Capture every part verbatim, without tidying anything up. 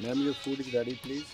Ma'am, your food is ready, please.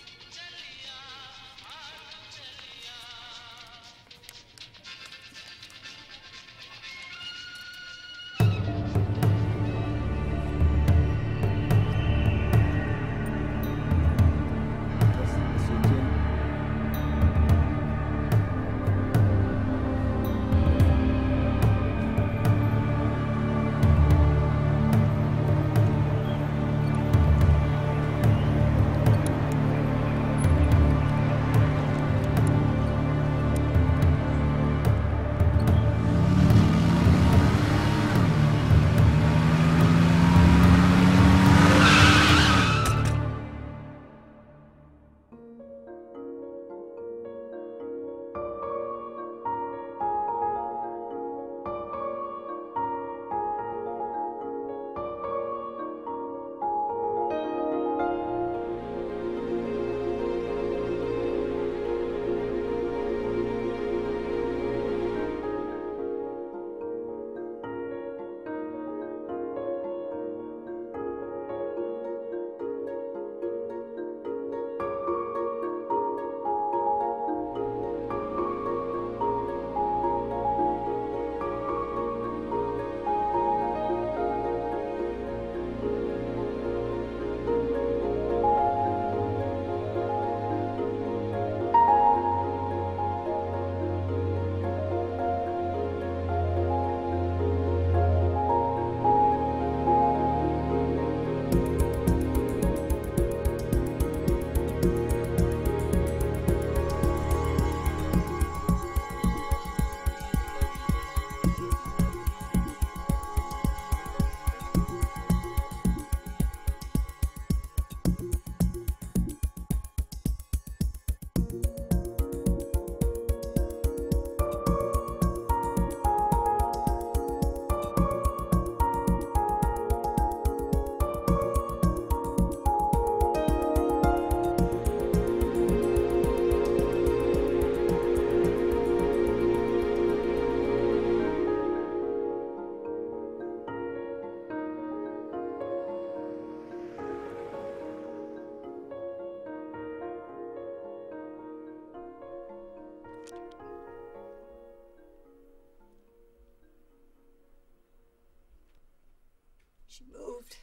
She moved.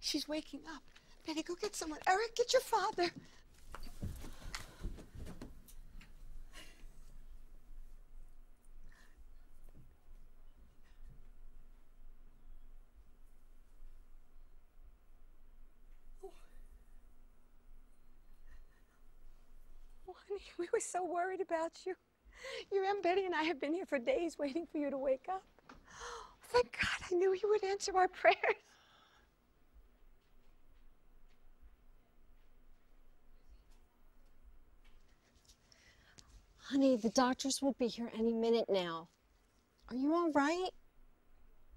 She's waking up. Betty, go get someone. Eric, get your father. Oh. Oh, honey, we were so worried about you. Your Aunt Betty and I have been here for days waiting for you to wake up. Thank God, I knew you would answer our prayers. Honey, the doctors will be here any minute now. Are you all right?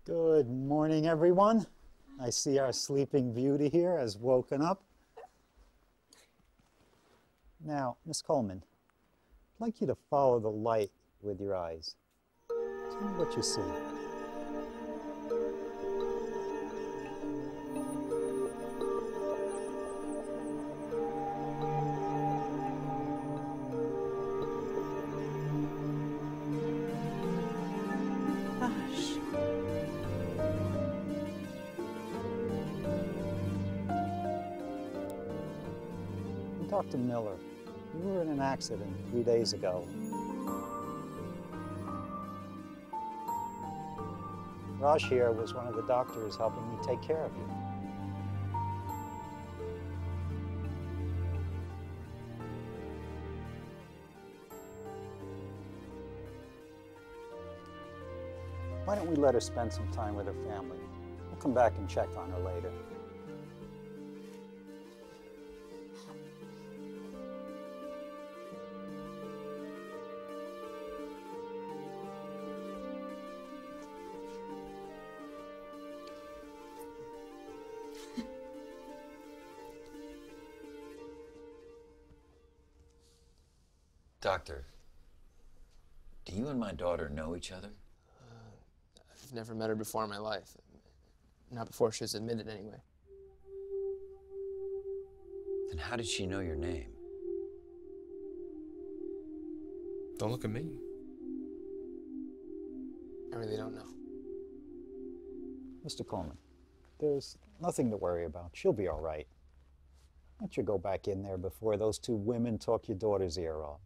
Good morning, everyone. I see our sleeping beauty here has woken up. Now, Miss Coleman, I'd like you to follow the light with your eyes. Tell me what you see. Doctor Miller, you were in an accident three days ago. Raj here was one of the doctors helping me take care of you. Why don't we let her spend some time with her family? We'll come back and check on her later. Doctor, do you and my daughter know each other? Uh, I've never met her before in my life. Not before she was admitted, anyway. Then how did she know your name? Don't look at me. I really don't know. Mister Coleman, there's nothing to worry about. She'll be all right. Why don't you go back in there before those two women talk your daughter's ear off?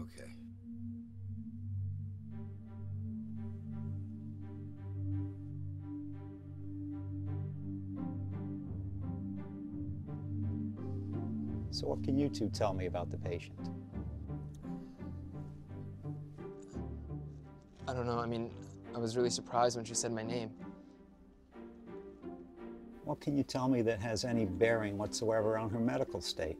Okay. So what can you two tell me about the patient? I don't know. I mean, I was really surprised when she said my name. What can you tell me that has any bearing whatsoever on her medical state?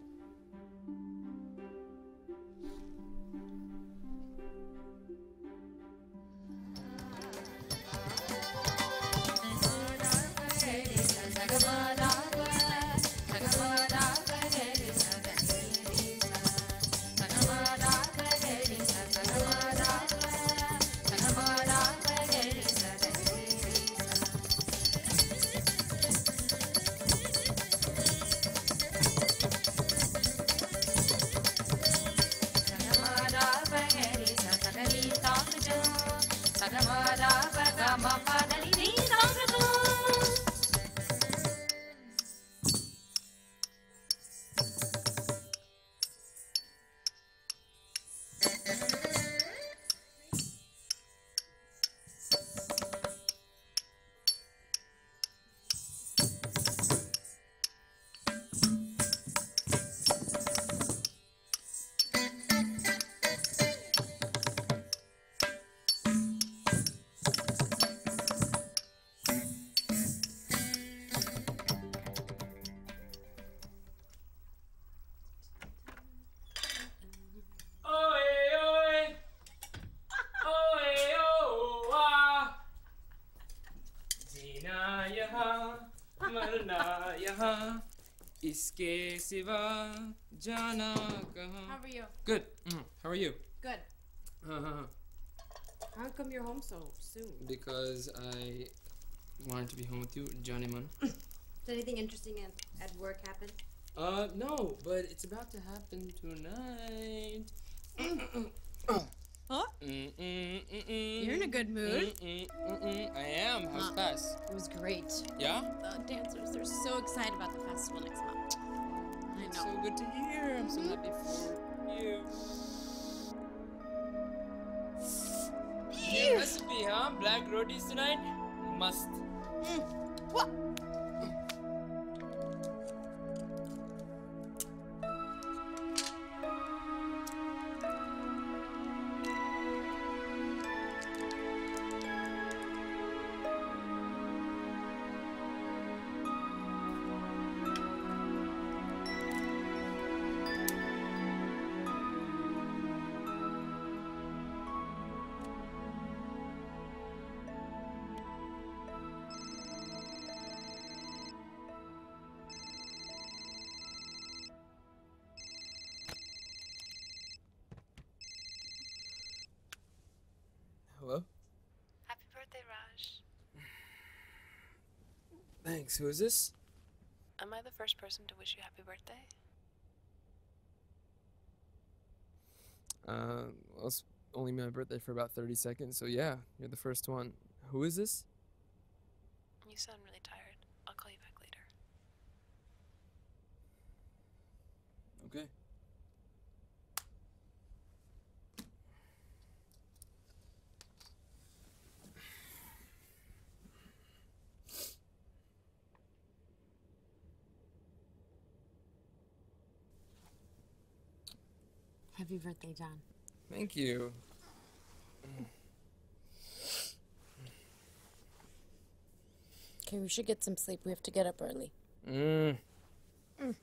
Siva Jana. How are you? Good. Mm. How are you? Good. Uh-huh. How come you're home so soon? Because I wanted to be home with you, Johnny Man. Did anything interesting at, at work happen? Uh, no, but it's about to happen tonight. Huh? Mm -mm -mm -mm. You're in a good mood. Mm -mm -mm -mm. I am. How's the fest? It was great. Yeah? The dancers, they're so excited about the festival next month. I know. So good to hear. I'm so happy for you. Yeah, must be, huh? Black roadies tonight? Must. Mm. What? Thanks. Who is this? Am I the first person to wish you happy birthday? Uh, well, it's only my birthday for about thirty seconds, so yeah, you're the first one. Who is this? You sound really tired. I'll call you back later. Okay. Happy birthday, John. Thank you. Okay, we should get some sleep. We have to get up early. Mm. Mm.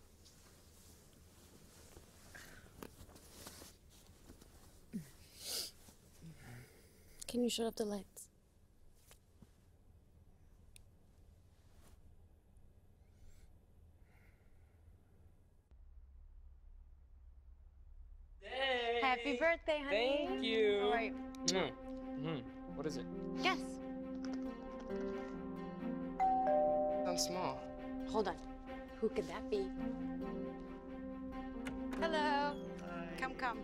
Can you shut off the lights? Happy birthday, honey. Thank you. All right. Mm. Mm. What is it? Guess. Sounds small. Hold on. Who could that be? Hello. Hi. Come, come.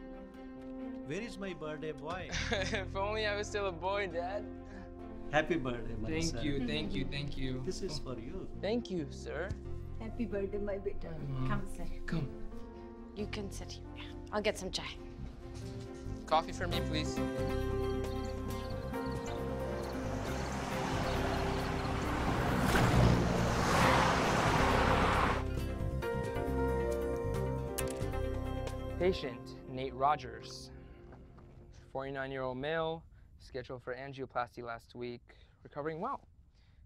Where is my birthday boy? If only I was still a boy, Dad. Happy birthday, my thank son. Thank you, thank you, thank you. This is for you. Thank you, sir. Happy birthday, my beta. Mm. Come, sir. Come. You can sit here. I'll get some chai. Coffee for me, please. Patient, Nate Rogers, forty-nine-year-old male, scheduled for angioplasty last week, recovering well.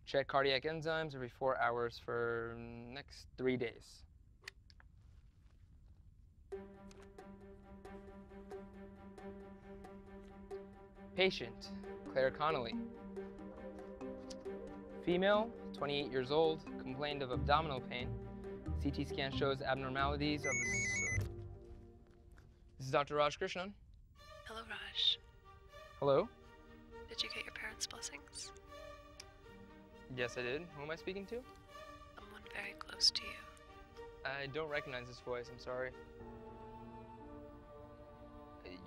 Check cardiac enzymes every four hours for next three days. Patient, Claire Connolly. Female, twenty-eight years old, complained of abdominal pain. C T scan shows abnormalities of the... This is Doctor Raj Krishnan. Hello, Raj. Hello? Did you get your parents' blessings? Yes, I did. Who am I speaking to? Someone very close to you. I don't recognize this voice. I'm sorry.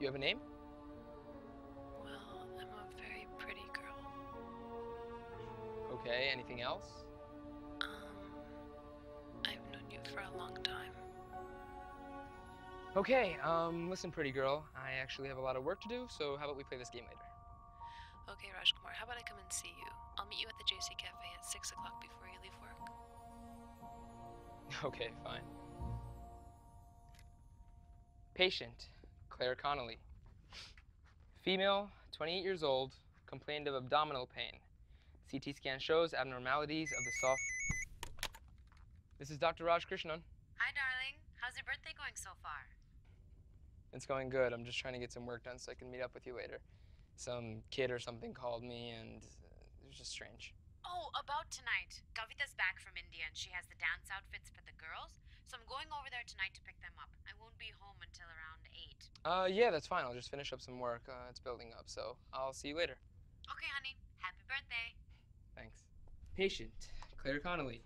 You have a name? Well, I'm a very pretty girl. Okay, anything else? Um, I've known you for a long time. Okay, um, listen, pretty girl. I actually have a lot of work to do, so how about we play this game later? Okay, Rajkumar, how about I come and see you? I'll meet you at the J C Cafe at six o'clock before you leave work. Okay, fine. Patient, Claire Connolly. Female, twenty-eight years old, complained of abdominal pain. C T scan shows abnormalities of the soft... This is Doctor Raj Krishnan. Hi, darling. How's your birthday going so far? It's going good. I'm just trying to get some work done so I can meet up with you later. Some kid or something called me, and it was just strange. Oh, about tonight. Kavita's back from India, and she has the dance outfits for the girls, so I'm going over there tonight to pick them up. I won't be home until around eight. Uh, yeah, that's fine. I'll just finish up some work. Uh, it's building up, so I'll see you later. Okay, honey. Happy birthday. Thanks. Patient, Claire Connolly.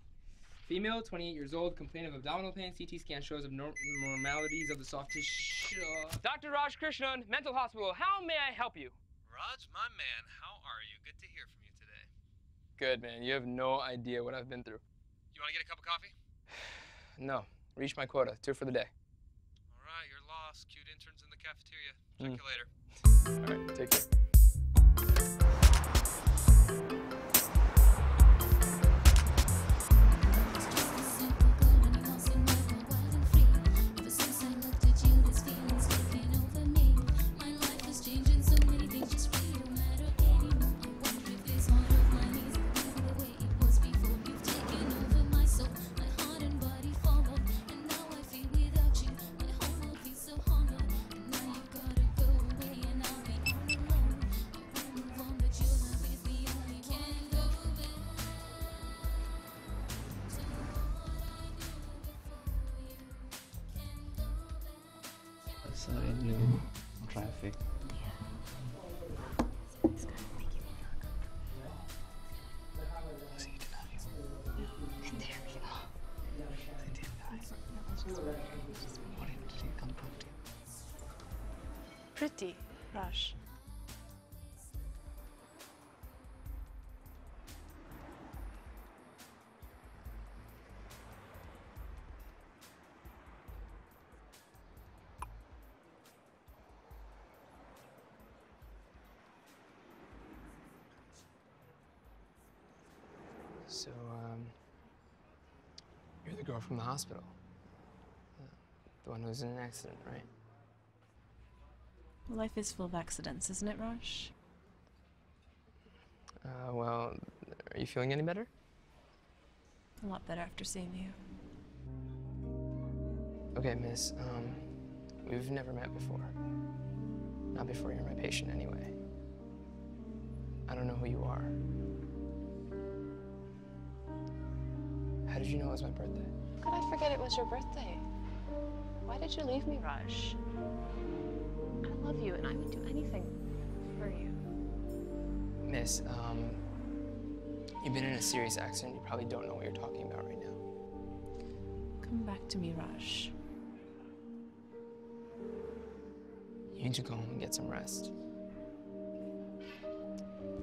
Female, twenty-eight years old, complained of abdominal pain. C T scan shows abnormalities of the soft tissue. Doctor Raj Krishnan, mental hospital. How may I help you? Raj, my man, how are you? Good to hear from you today. Good, man. You have no idea what I've been through. You want to get a cup of coffee? No. Reached my quota. Two for the day. All right, you're lost. Cute interns in the cafeteria. Check mm. you later. All right, take care. Pretty, Raj. So, um, you're the girl from the hospital. The one who was in an accident, right? Life is full of accidents, isn't it, Raj? Uh, well, are you feeling any better? A lot better after seeing you. Okay, miss, um, we've never met before. Not before you're my patient, anyway. I don't know who you are. How did you know it was my birthday? How could I forget it was your birthday? Why did you leave me, Raj? I love you, and I would do anything for you. Miss, um, You've been in a serious accident. You probably don't know what you're talking about right now. Come back to me, Raj. You need to go home and get some rest.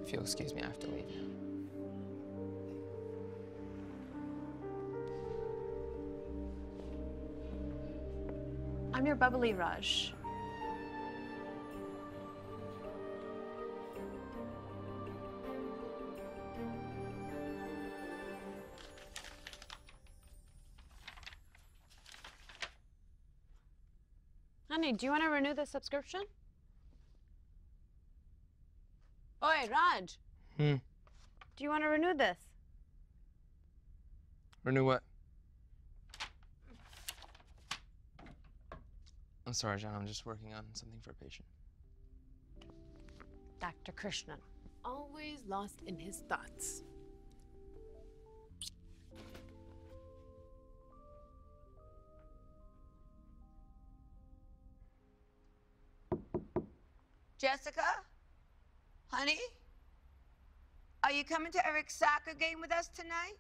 If you'll excuse me, I have to leave now. I'm your bubbly, Raj. Honey, do you want to renew the subscription? Oi, Raj. Hmm. Do you want to renew this? Renew what? I'm sorry, John. I'm just working on something for a patient. Doctor Krishnan, always lost in his thoughts. Jessica? Honey? Are you coming to Eric's soccer game with us tonight?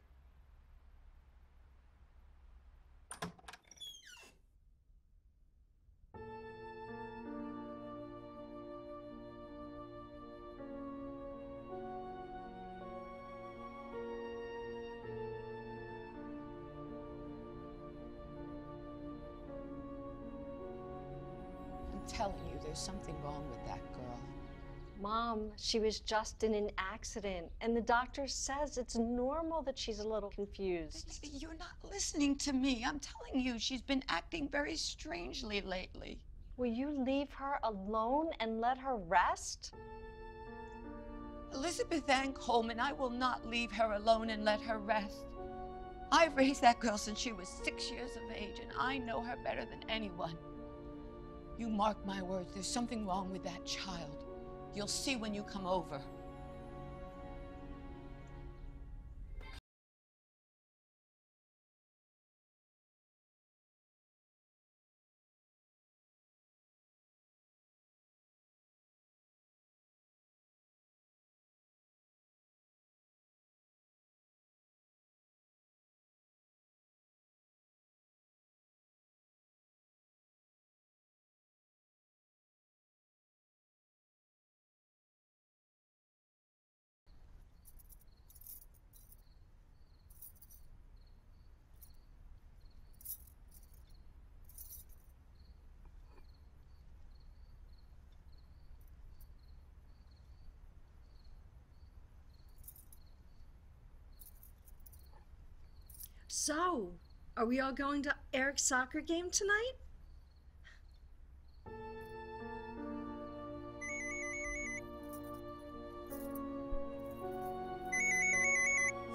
I'm telling you, there's something wrong with that girl. Mom, she was just in an accident, and the doctor says it's normal that she's a little confused. You're not listening to me. I'm telling you, she's been acting very strangely lately. Will you leave her alone and let her rest? Elizabeth Ann Coleman, I will not leave her alone and let her rest. I've raised that girl since she was six years of age, and I know her better than anyone. You mark my words, there's something wrong with that child. You'll see when you come over. So, are we all going to Eric's soccer game tonight?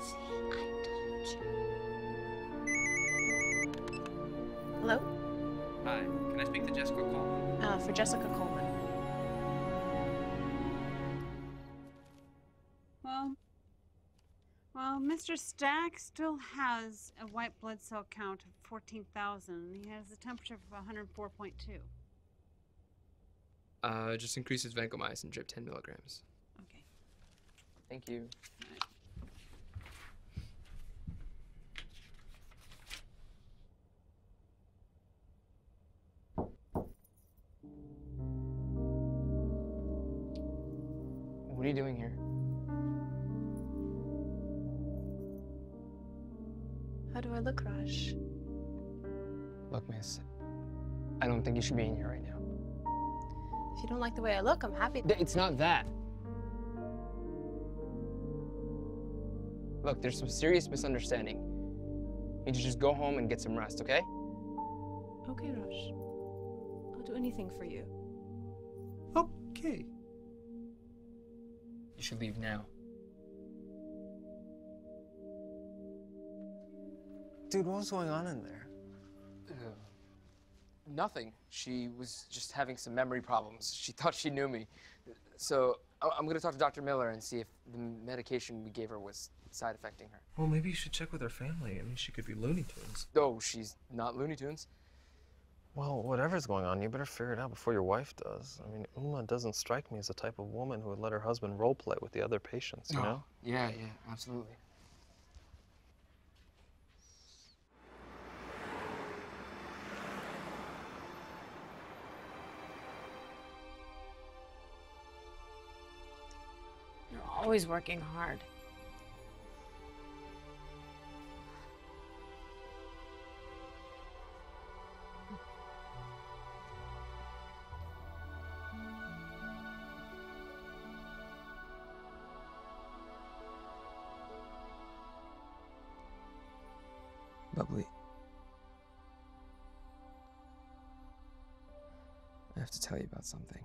See, I told you. Hello? Hi, can I speak to Jessica Coleman? Uh, for Jessica Coleman. Mister Stack still has a white blood cell count of fourteen thousand. He has a temperature of one oh four point two. Uh, just increase his vancomycin drip ten milligrams. Okay. Thank you. All right. What are you doing here? How do I look, Raj? Look, miss, I don't think you should be in here right now. If you don't like the way I look, I'm happy to... It's not that. Look, there's some serious misunderstanding. You need to just go home and get some rest, okay? Okay, Raj. I'll do anything for you. Okay. You should leave now. Dude, what was going on in there? Uh, nothing. She was just having some memory problems. She thought she knew me. So I'm going to talk to Doctor Miller and see if the medication we gave her was side-affecting her. Well, maybe you should check with her family. I mean, she could be Looney Tunes. Oh, she's not Looney Tunes. Well, whatever's going on, you better figure it out before your wife does. I mean, Uma doesn't strike me as the type of woman who would let her husband role play with the other patients, you no. know? Yeah, yeah, absolutely. You're always working hard. Lovely. I have to tell you about something.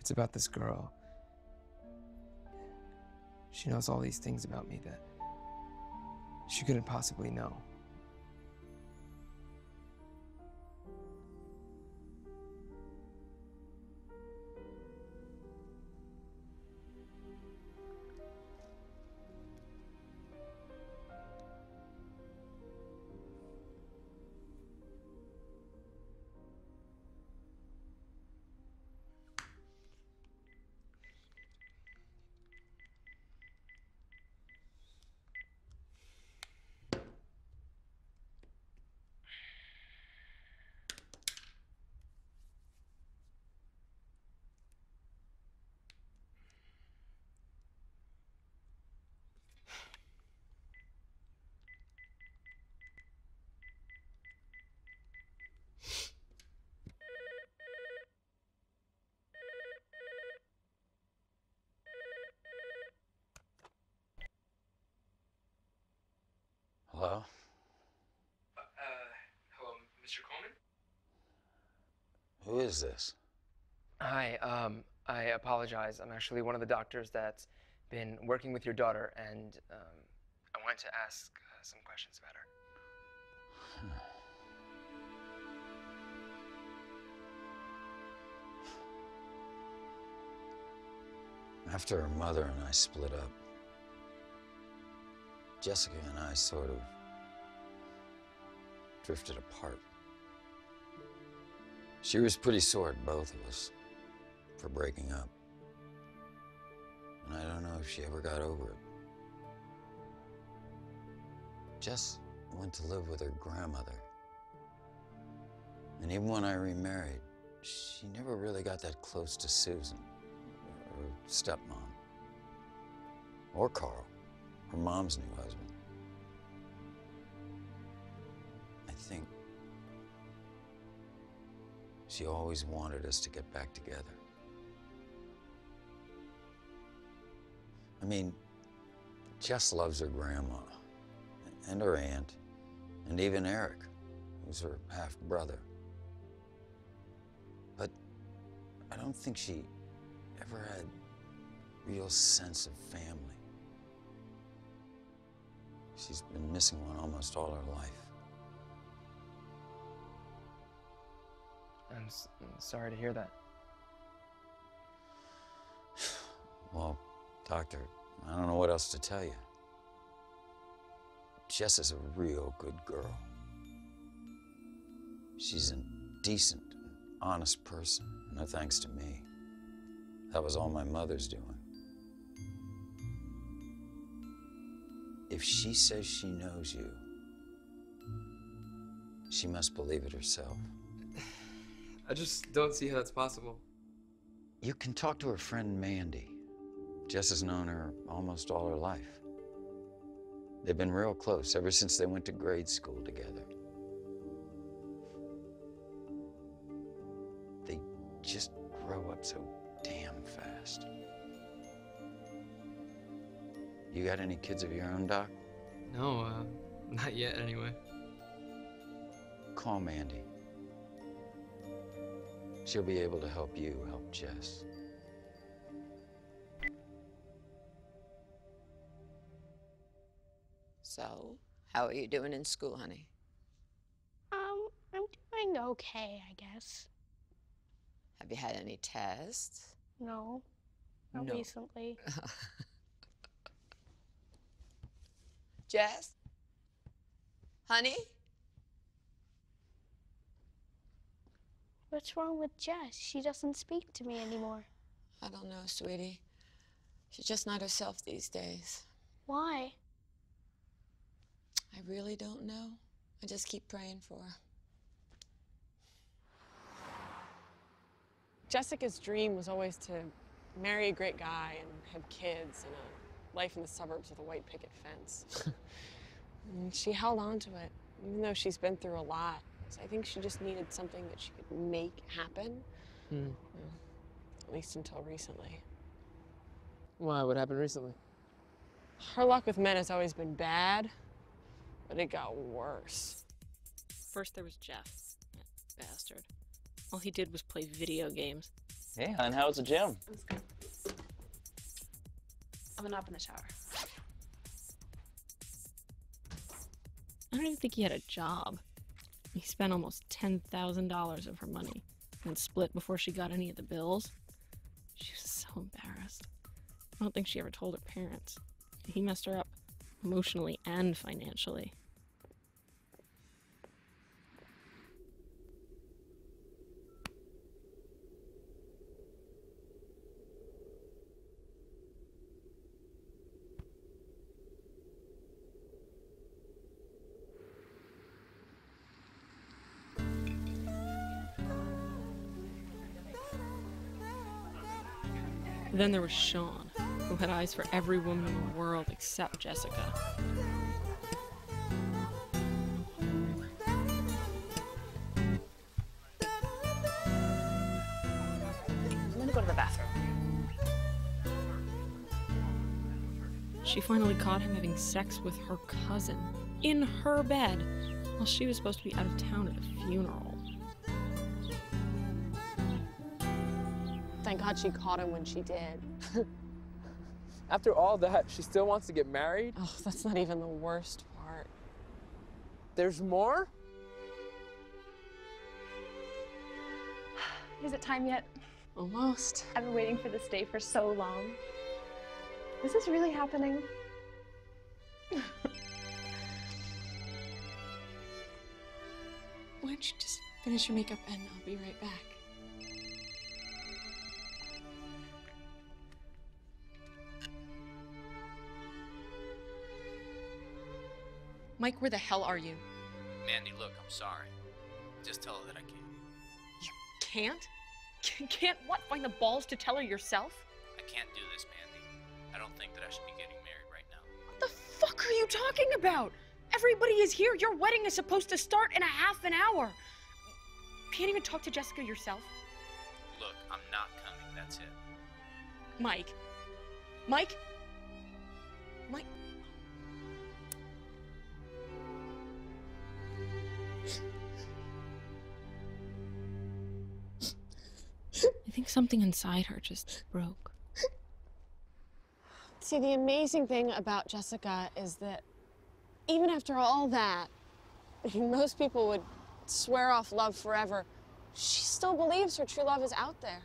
It's about this girl. She knows all these things about me that she couldn't possibly know. Hello? Uh, uh, hello, Mister Coleman? Who is this? Hi, um, I apologize. I'm actually one of the doctors that's been working with your daughter, and um, I wanted to ask uh, some questions about her. Hmm. After her mother and I split up, Jessica and I sort of drifted apart. She was pretty sore at both of us for breaking up. And I don't know if she ever got over it. Jess went to live with her grandmother. And even when I remarried, she never really got that close to Susan, her stepmom, or Carl. Her mom's new husband. I think she always wanted us to get back together. I mean, Jess loves her grandma and her aunt, and even Eric, who's her half-brother. But I don't think she ever had a real sense of family. She's been missing one almost all her life. I'm, s I'm sorry to hear that. Well, doctor, I don't know what else to tell you. Jess is a real good girl. She's a decent, honest person, no thanks to me. That was all my mother's doing. If she says she knows you, she must believe it herself. I just don't see how that's possible. You can talk to her friend Mandy. Jess has known her almost all her life. They've been real close ever since they went to grade school together. They just grow up so damn fast. You got any kids of your own, Doc? No, uh, not yet, anyway. Call Mandy. She'll be able to help you help Jess. So, how are you doing in school, honey? Um, I'm doing okay, I guess. Have you had any tests? No, not no. recently. Jess, Honey? What's wrong with Jess? She doesn't speak to me anymore. I don't know, sweetie. She's just not herself these days. Why? I really don't know. I just keep praying for her. Jessica's dream was always to marry a great guy and have kids and a life in the suburbs with a white picket fence. And she held on to it, even though she's been through a lot. So I think she just needed something that she could make happen, hmm. you know, at least until recently. Why? What happened recently? Her luck with men has always been bad, but it got worse. First there was Jeff, that bastard. All he did was play video games. Hey, hon, how was the gym? It was good. I'm gonna hop in the shower. I don't even think he had a job. He spent almost ten thousand dollars of her money and split before she got any of the bills. She was so embarrassed. I don't think she ever told her parents. He messed her up emotionally and financially. Then there was Sean, who had eyes for every woman in the world except Jessica. I'm gonna go to the bathroom. She finally caught him having sex with her cousin in her bed while she was supposed to be out of town at a funeral. Thank God she caught him when she did. After all that, she still wants to get married? Oh, that's not even the worst part. There's more? Is it time yet? Almost. I've been waiting for this day for so long. Is this really happening? Why don't you just finish your makeup and I'll be right back. Mike, where the hell are you? Mandy, look, I'm sorry. Just tell her that I can't. You can't? C can't what? Find the balls to tell her yourself? I can't do this, Mandy. I don't think that I should be getting married right now. What the fuck are you talking about? Everybody is here. Your wedding is supposed to start in a half an hour. You can't even talk to Jessica yourself? Look, I'm not coming. That's it. Mike. Mike? Mike? I think something inside her just broke. See, the amazing thing about Jessica is that even after all that, most people would swear off love forever. She still believes her true love is out there.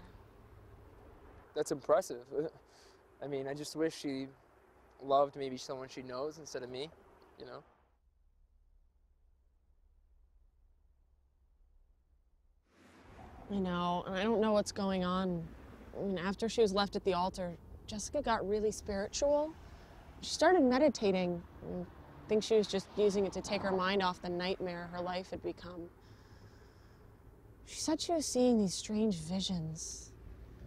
That's impressive. I mean, I just wish she loved maybe someone she knows instead of me, you know? I know, and I don't know what's going on. I mean, after she was left at the altar, Jessica got really spiritual. She started meditating. I think she was just using it to take her mind off the nightmare her life had become. She said she was seeing these strange visions.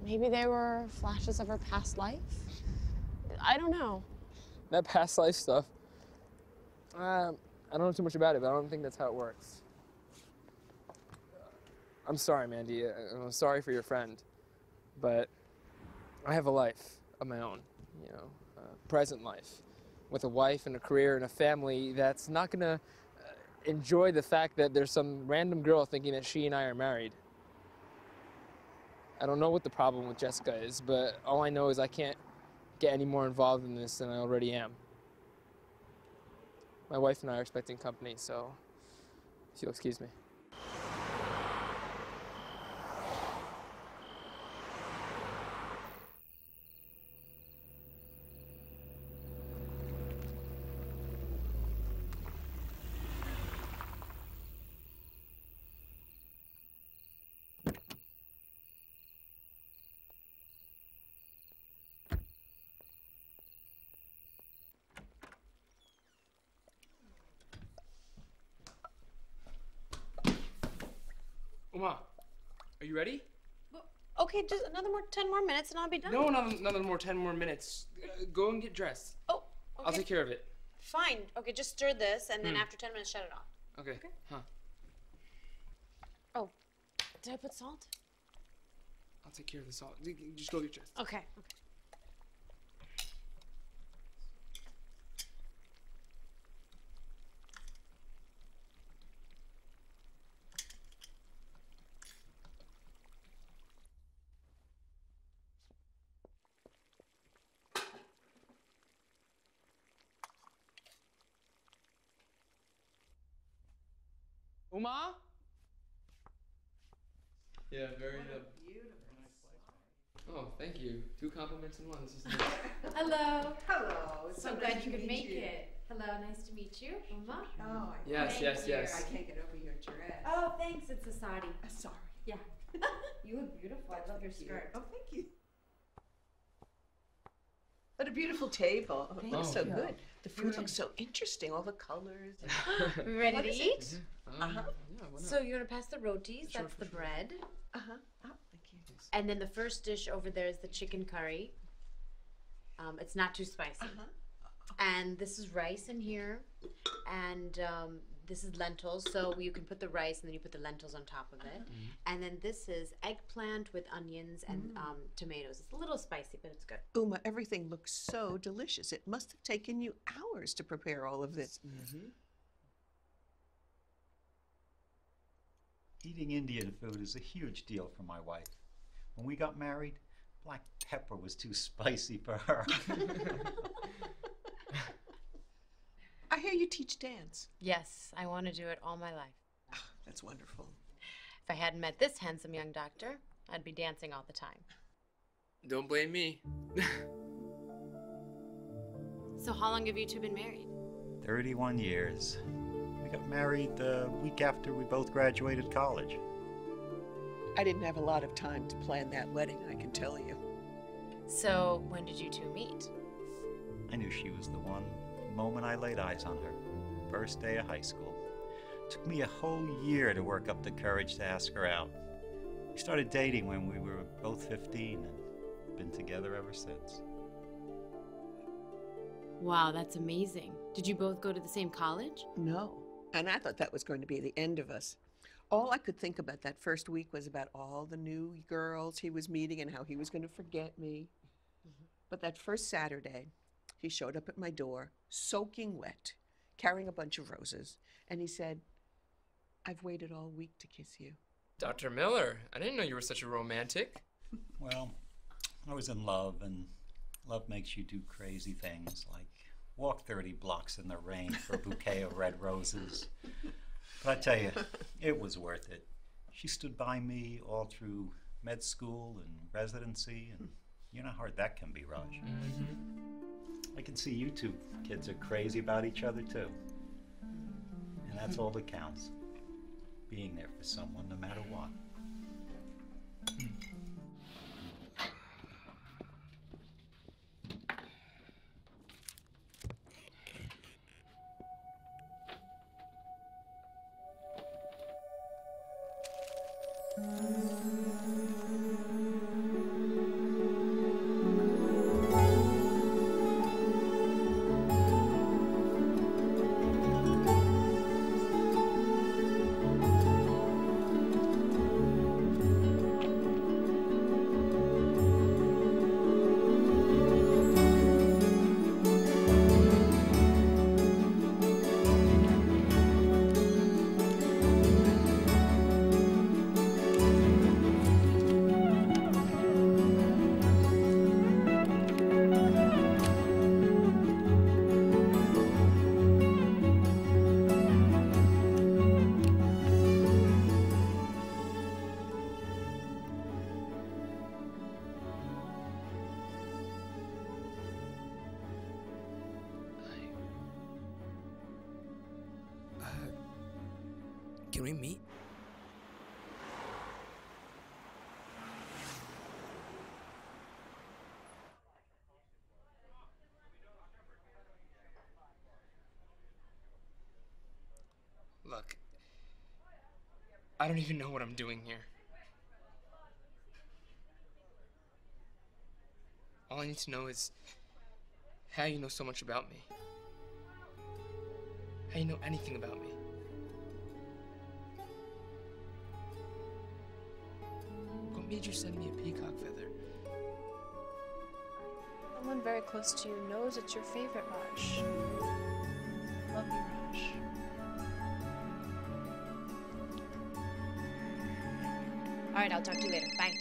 Maybe they were flashes of her past life. I don't know. That past life stuff, uh, I don't know too much about it, but I don't think that's how it works. I'm sorry, Mandy, and I'm sorry for your friend, but I have a life of my own, you know, a present life, with a wife and a career and a family that's not gonna enjoy the fact that there's some random girl thinking that she and I are married. I don't know what the problem with Jessica is, but all I know is I can't get any more involved in this than I already am. My wife and I are expecting company, so if you'll excuse me. Uma, are you ready? Okay, just another more ten more minutes and I'll be done. No, another, another more ten more minutes. Uh, go and get dressed. Oh, okay. I'll take care of it. Fine. Okay, just stir this and then mm. after ten minutes, shut it off. Okay. Okay. Huh. Oh, did I put salt? I'll take care of the salt. Just go get dressed. Okay. Okay. Uma? Yeah, very what a beautiful place. Oh, thank you. Two compliments in one. This is nice. Hello. Hello. It's so, so nice glad you could make you. it. Hello, nice to meet you. Uma? Oh, I yes, yes, you. yes. I can't get over your dress. Oh, thanks. It's a sari. A sari. Yeah. You look beautiful. I love your skirt. Oh, thank you. What a beautiful table. It looks oh, so yeah. good. The food mm. looks so interesting, all the colors. And... Ready to eat? Mm-hmm. Uh-huh. Yeah, so you're going to pass the rotis, sure, that's the sure. bread. Uh-huh. Oh, thank you. And then the first dish over there is the chicken curry. Um, it's not too spicy. Uh-huh. And this is rice in here. And um, this is lentils, so you can put the rice and then you put the lentils on top of it. Uh-huh. Mm-hmm. And then this is eggplant with onions and mm. um, tomatoes. It's a little spicy, but it's good. Uma, everything looks so delicious. It must have taken you hours to prepare all of this. Mm-hmm. Eating Indian food is a huge deal for my wife. When we got married, black pepper was too spicy for her. I hear you teach dance. Yes, I want to do it all my life. Oh, that's wonderful. If I hadn't met this handsome young doctor, I'd be dancing all the time. Don't blame me. So how long have you two been married? thirty-one years. We got married the week after we both graduated college. I didn't have a lot of time to plan that wedding, I can tell you. So when did you two meet? I knew she was the one. Moment I laid eyes on her, first day of high school. Took me a whole year to work up the courage to ask her out. We started dating when we were both fifteen and been together ever since. Wow, that's amazing. Did you both go to the same college? No, and I thought that was going to be the end of us. All I could think about that first week was about all the new girls he was meeting and how he was going to forget me. Mm-hmm. But that first Saturday, he showed up at my door, soaking wet, carrying a bunch of roses, and he said, "I've waited all week to kiss you." Doctor Miller, I didn't know you were such a romantic. Well, I was in love, and love makes you do crazy things, like walk thirty blocks in the rain for a bouquet of red roses. But I tell you, it was worth it. She stood by me all through med school and residency, and you know how hard that can be, Raj. Mm-hmm. I can see you two kids are crazy about each other too. And that's all that counts. Being there for someone no matter what. Can we meet? Look, I don't even know what I'm doing here. All I need to know is how you know so much about me. How you know anything about me. What made you send me a peacock feather? Someone very close to you knows it's your favorite, Raj. Love you, Raj. All right, I'll talk to you later. Bye.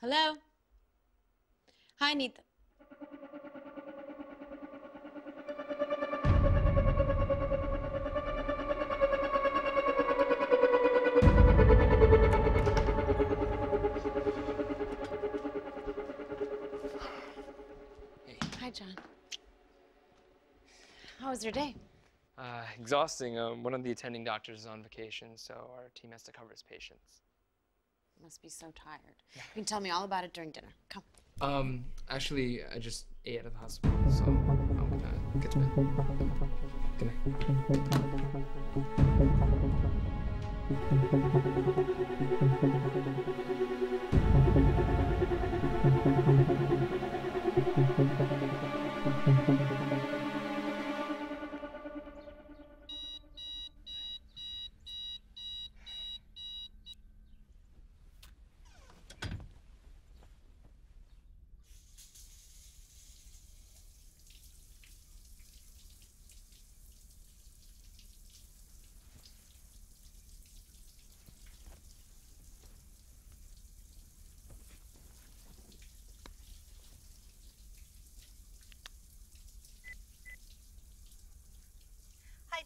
Hello? Hi, Nitha. Hey. Hi, John. How was your day? Uh, exhausting. Um, one of the attending doctors is on vacation, so our team has to cover his patients. Must be so tired. You can tell me all about it during dinner. Come. Um, actually, I just ate out of the hospital, so I'm gonna get to bed. Good night.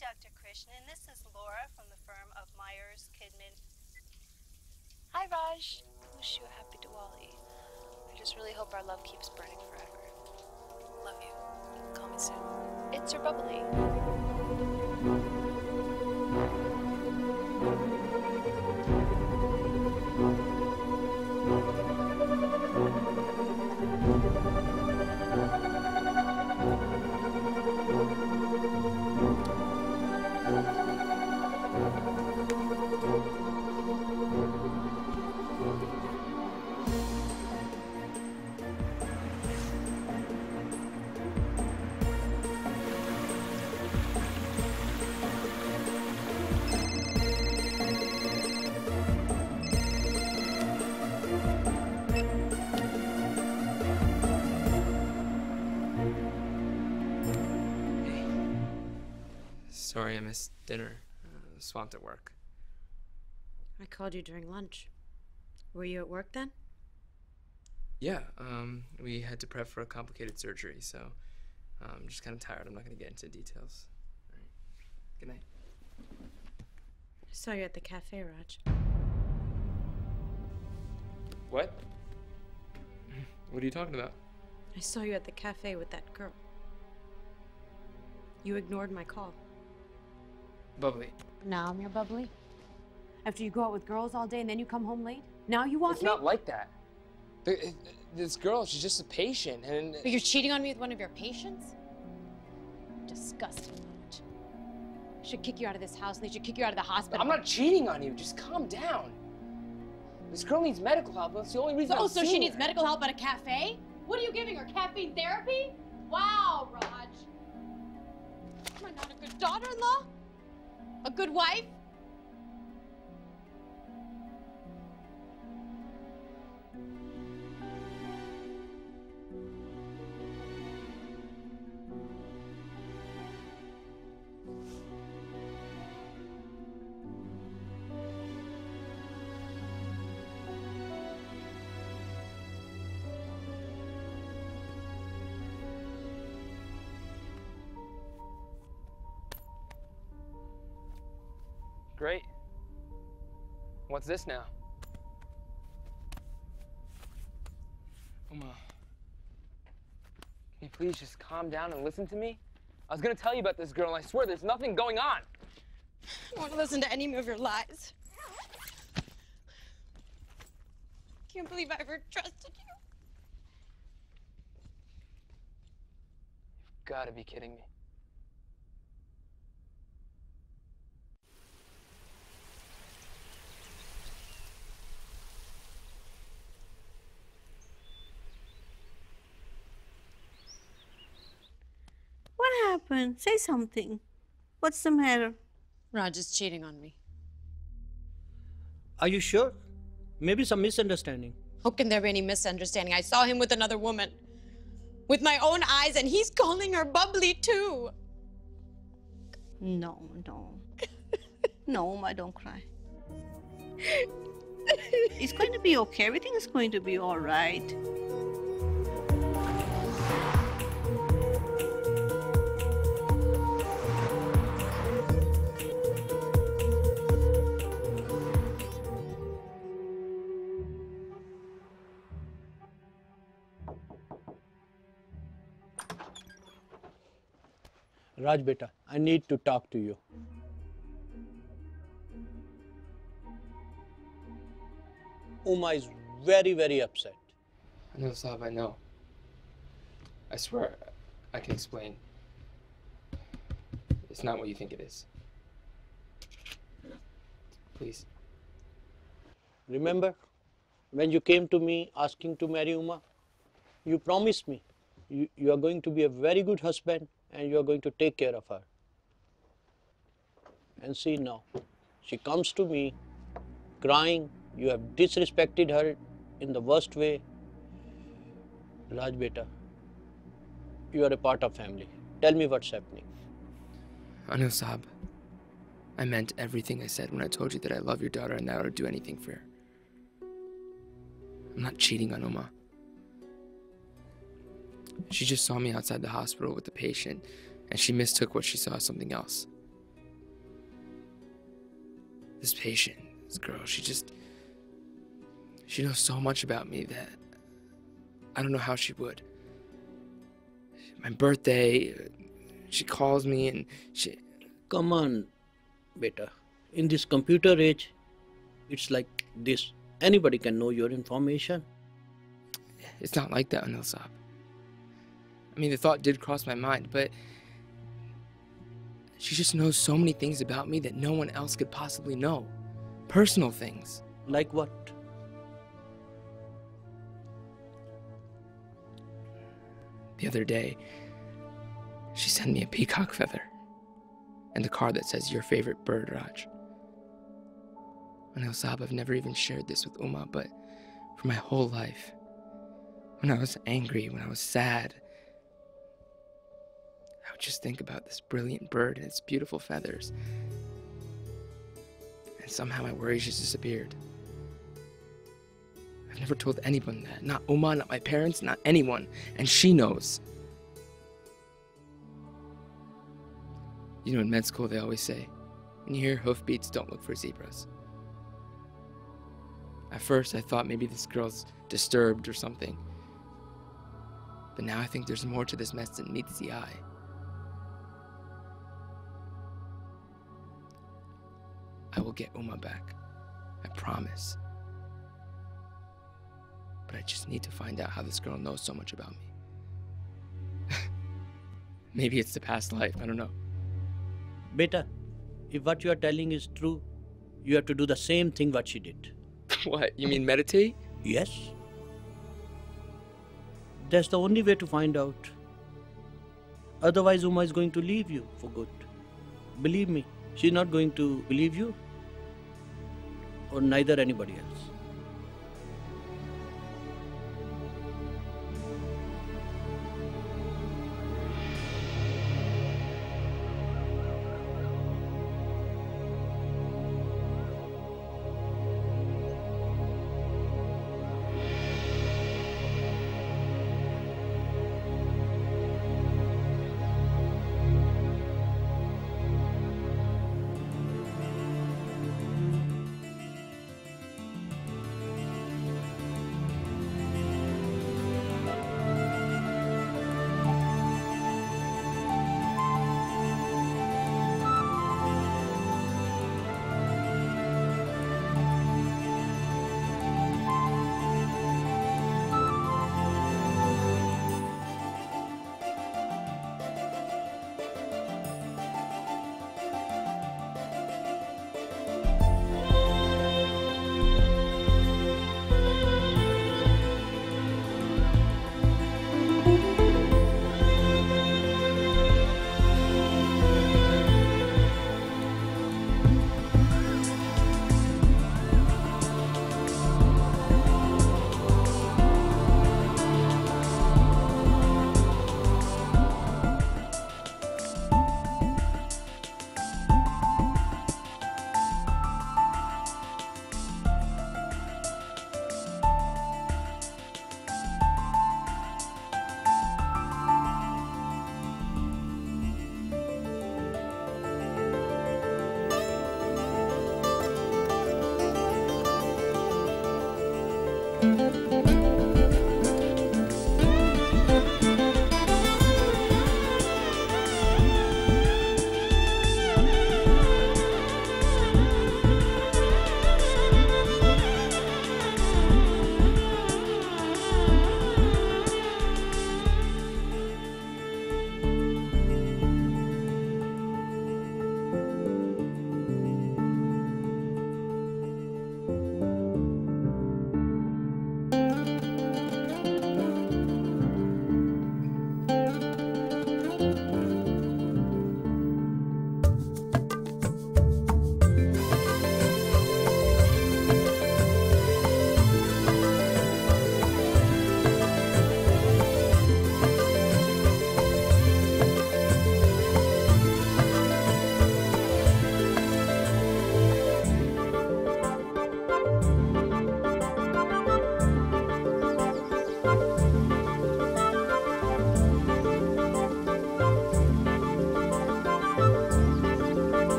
Doctor Krishnan, this is Laura from the firm of Myers Kidman. Hi, Raj. Wish you a happy Diwali. I just really hope our love keeps burning forever. Love you. Call me soon. It's your bubbly. Sorry, I missed dinner. Uh, swamped at work. I called you during lunch. Were you at work then? Yeah, um, we had to prep for a complicated surgery, so I'm um, just kind of tired. I'm not going to get into details. All right. Good night. I saw you at the cafe, Raj. What? What are you talking about? I saw you at the cafe with that girl. You ignored my call. Bubbly. Now I'm your bubbly? After you go out with girls all day and then you come home late? Now you want me? It's not like that. This girl, she's just a patient and... But you're cheating on me with one of your patients? Disgusting. I should kick you out of this house and they should kick you out of the hospital. I'm not cheating on you. Just calm down. This girl needs medical help. That's the only reason I'm seeing her. Oh, so she needs medical help at a cafe? What are you giving her? Caffeine therapy? Wow, Raj. Am I not a good daughter-in-law? A good wife? Great. What's this now? Uma, can you please just calm down and listen to me? I was gonna tell you about this girl, and I swear there's nothing going on. I don't want to listen to any of your lies. I can't believe I ever trusted you. You've got to be kidding me. happened? Say something. What's the matter? Raj is cheating on me. Are you sure? Maybe some misunderstanding. How can there be any misunderstanding? I saw him with another woman. With my own eyes, and he's calling her bubbly too. No, no. No, Uma, don't cry. It's going to be okay. Everything is going to be all right. Raj, beta, I need to talk to you. Uma is very, very upset. I know, Saab, I know. I swear, I can explain. It's not what you think it is. Please. Remember, when you came to me asking to marry Uma, you promised me you, you are going to be a very good husband and you are going to take care of her. And see now, she comes to me crying. You have disrespected her in the worst way. Raj, beta, you are a part of family. Tell me what's happening. Anil Saab, I meant everything I said when I told you that I love your daughter and that I would do anything for her. I'm not cheating on Uma. She just saw me outside the hospital with the patient, and she mistook what she saw as something else. This patient, this girl, she just... She knows so much about me that I don't know how she would. My birthday, she calls me and she... Come on, beta. In this computer age, it's like this. Anybody can know your information. It's not like that, Anil Saab. I mean, the thought did cross my mind, but she just knows so many things about me that no one else could possibly know. Personal things. Like what? The other day, she sent me a peacock feather and a card that says, "Your favorite bird, Raj." Anil Saab, I've never even shared this with Uma, but for my whole life, when I was angry, when I was sad, I would just think about this brilliant bird and its beautiful feathers. And somehow my worries just disappeared. I've never told anyone that. Not Uma, not my parents, not anyone. And she knows. You know, in med school, they always say, when you hear hoofbeats, don't look for zebras. At first, I thought maybe this girl's disturbed or something. But now I think there's more to this mess than meets the eye. I will get Uma back, I promise. But I just need to find out how this girl knows so much about me. Maybe it's the past life, I don't know. Beta, if what you are telling is true, you have to do the same thing what she did. What, you mean meditate? Yes. That's the only way to find out. Otherwise, Uma is going to leave you for good. Believe me, she's not going to believe you. Or neither anybody else.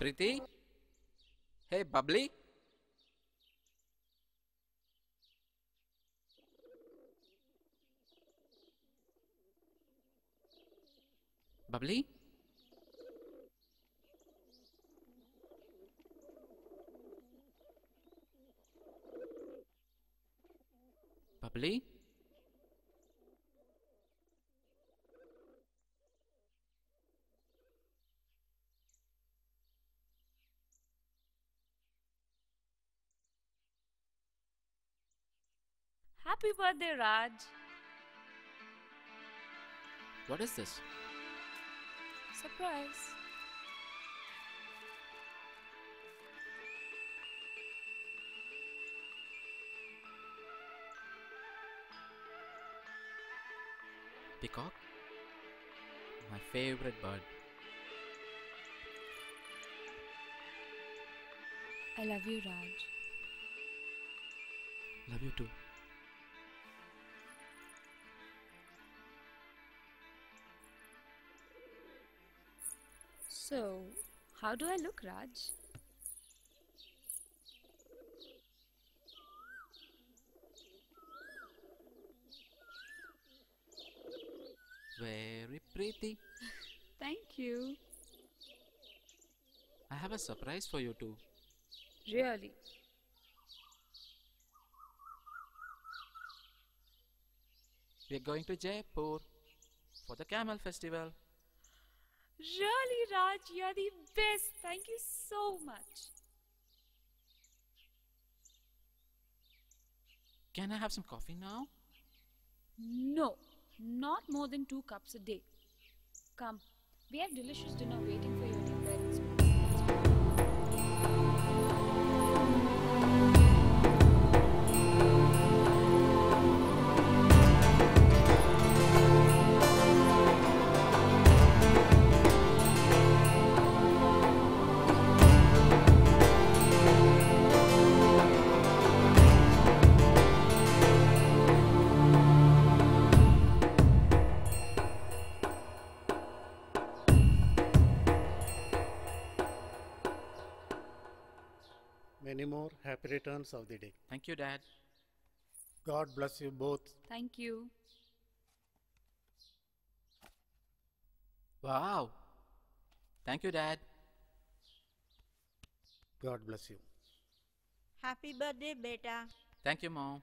Preeti? Hey, Bubbly? Bubbly? Bubbly? Happy birthday, Raj. What is this? Surprise. Peacock? My favorite bird. I love you, Raj. Love you too. So, how do I look, Raj? Very pretty. Thank you. I have a surprise for you too. Really? We are going to Jaipur for the Camel Festival. Really, Raj, you're the best. Thank you so much. Can I have some coffee now? No, not more than two cups a day. Come, we have delicious dinner waiting for you. Many more happy returns of the day. Thank you, Dad. God bless you both. Thank you. Wow. Thank you, Dad. God bless you. Happy birthday, beta. Thank you, Mom.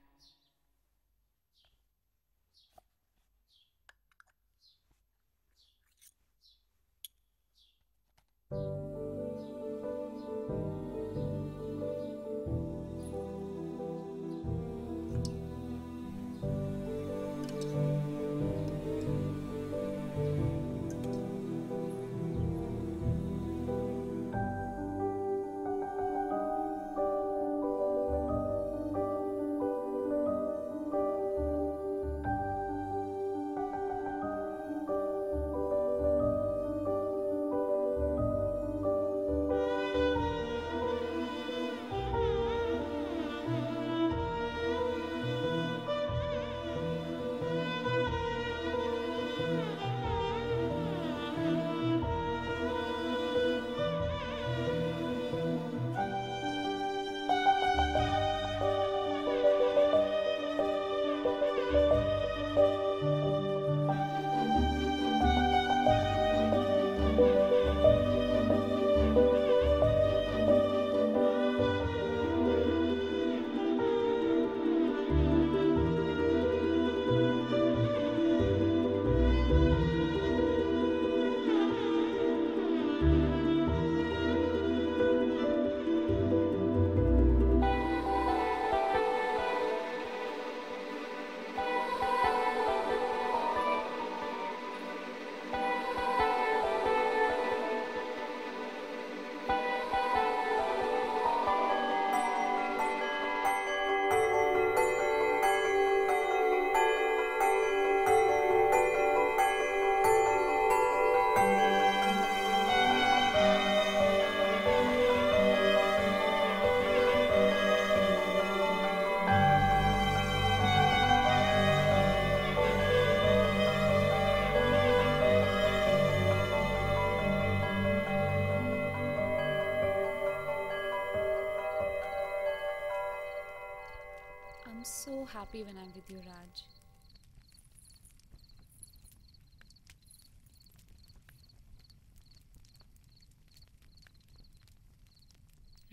Happy when I'm with you, Raj.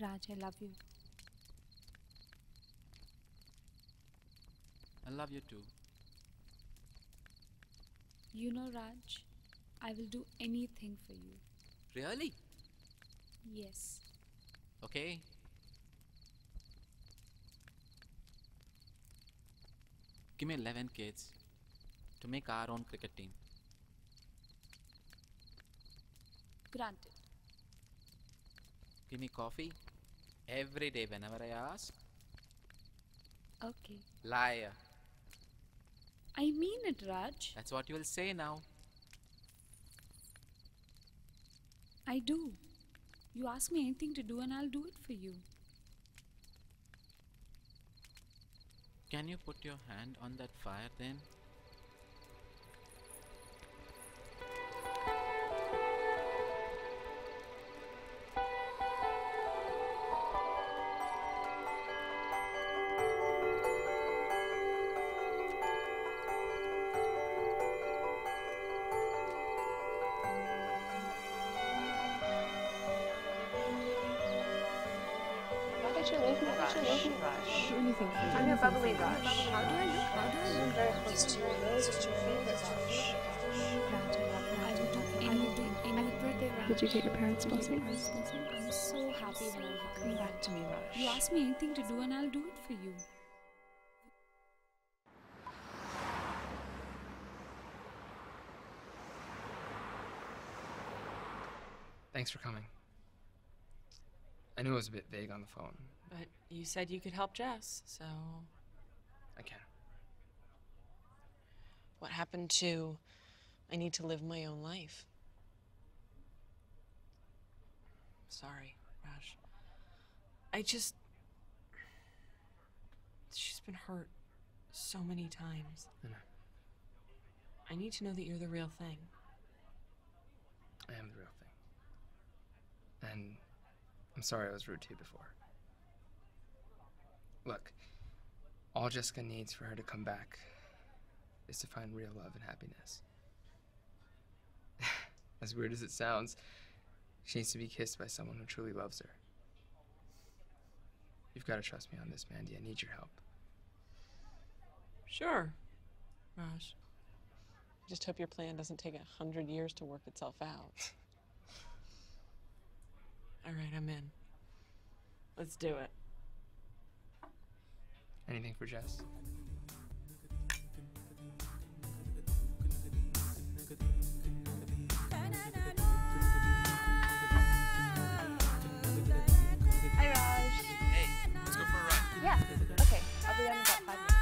Raj, I love you. I love you too. You know, Raj, I will do anything for you. Really? Yes. Okay. Give me eleven kids to make our own cricket team. Granted. Give me coffee every day whenever I ask. Okay. Liar. I mean it, Raj. That's what you will say now. I do. You ask me anything to do and I'll do it for you. Can you put your hand on that fire then? I'm so happy when I'm happy. Come back to me, Raj. You ask me anything to do and I'll do it for you. Thanks for coming. I knew it was a bit vague on the phone. But you said you could help Jess, so... I can. What happened to... I need to live my own life? Sorry, Raj. I just... She's been hurt so many times. I know. I need to know that you're the real thing. I am the real thing. And I'm sorry I was rude to you before. Look, all Jessica needs for her to come back is to find real love and happiness. As weird as it sounds, she needs to be kissed by someone who truly loves her. You've got to trust me on this, Mandy. I need your help. Sure, Raj. I just hope your plan doesn't take a hundred years to work itself out. All right, I'm in. Let's do it. Anything for Jess? Yeah, okay, I'll be done in about five minutes.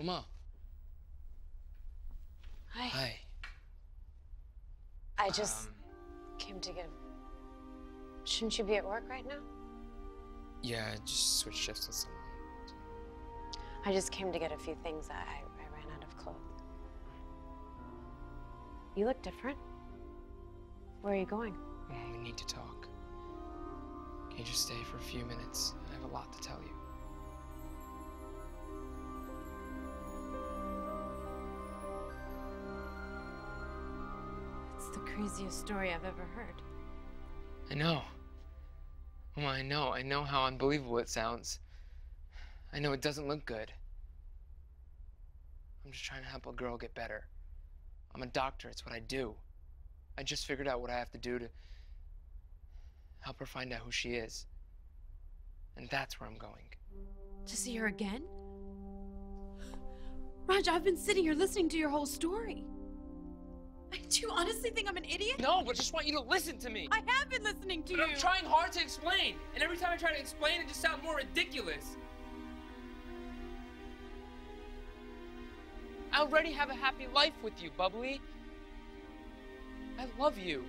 Uma. Hi. Hi. I just um, came to get him. Shouldn't you be at work right now? Yeah, I just switched shifts with someone. I just came to get a few things. I, I ran out of clothes. You look different. Where are you going? Well, we need to talk. Can you just stay for a few minutes? I have a lot to tell you. Craziest story I've ever heard. I know. Well, I know. I know how unbelievable it sounds. I know it doesn't look good. I'm just trying to help a girl get better. I'm a doctor. It's what I do. I just figured out what I have to do to help her find out who she is. And that's where I'm going. To see her again? Raj, I've been sitting here listening to your whole story. Do you honestly think I'm an idiot? No, but I just want you to listen to me. I have been listening to but you. But I'm trying hard to explain. And every time I try to explain, it just sounds more ridiculous. I already have a happy life with you, Bubbly. I love you.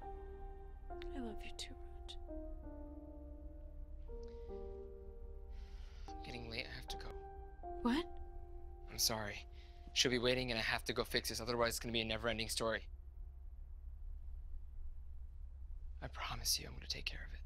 I love you too, Raj. Getting late, I have to go. What? I'm sorry. She'll be waiting and I have to go fix this, otherwise it's gonna be a never-ending story. I promise you I'm gonna take care of it.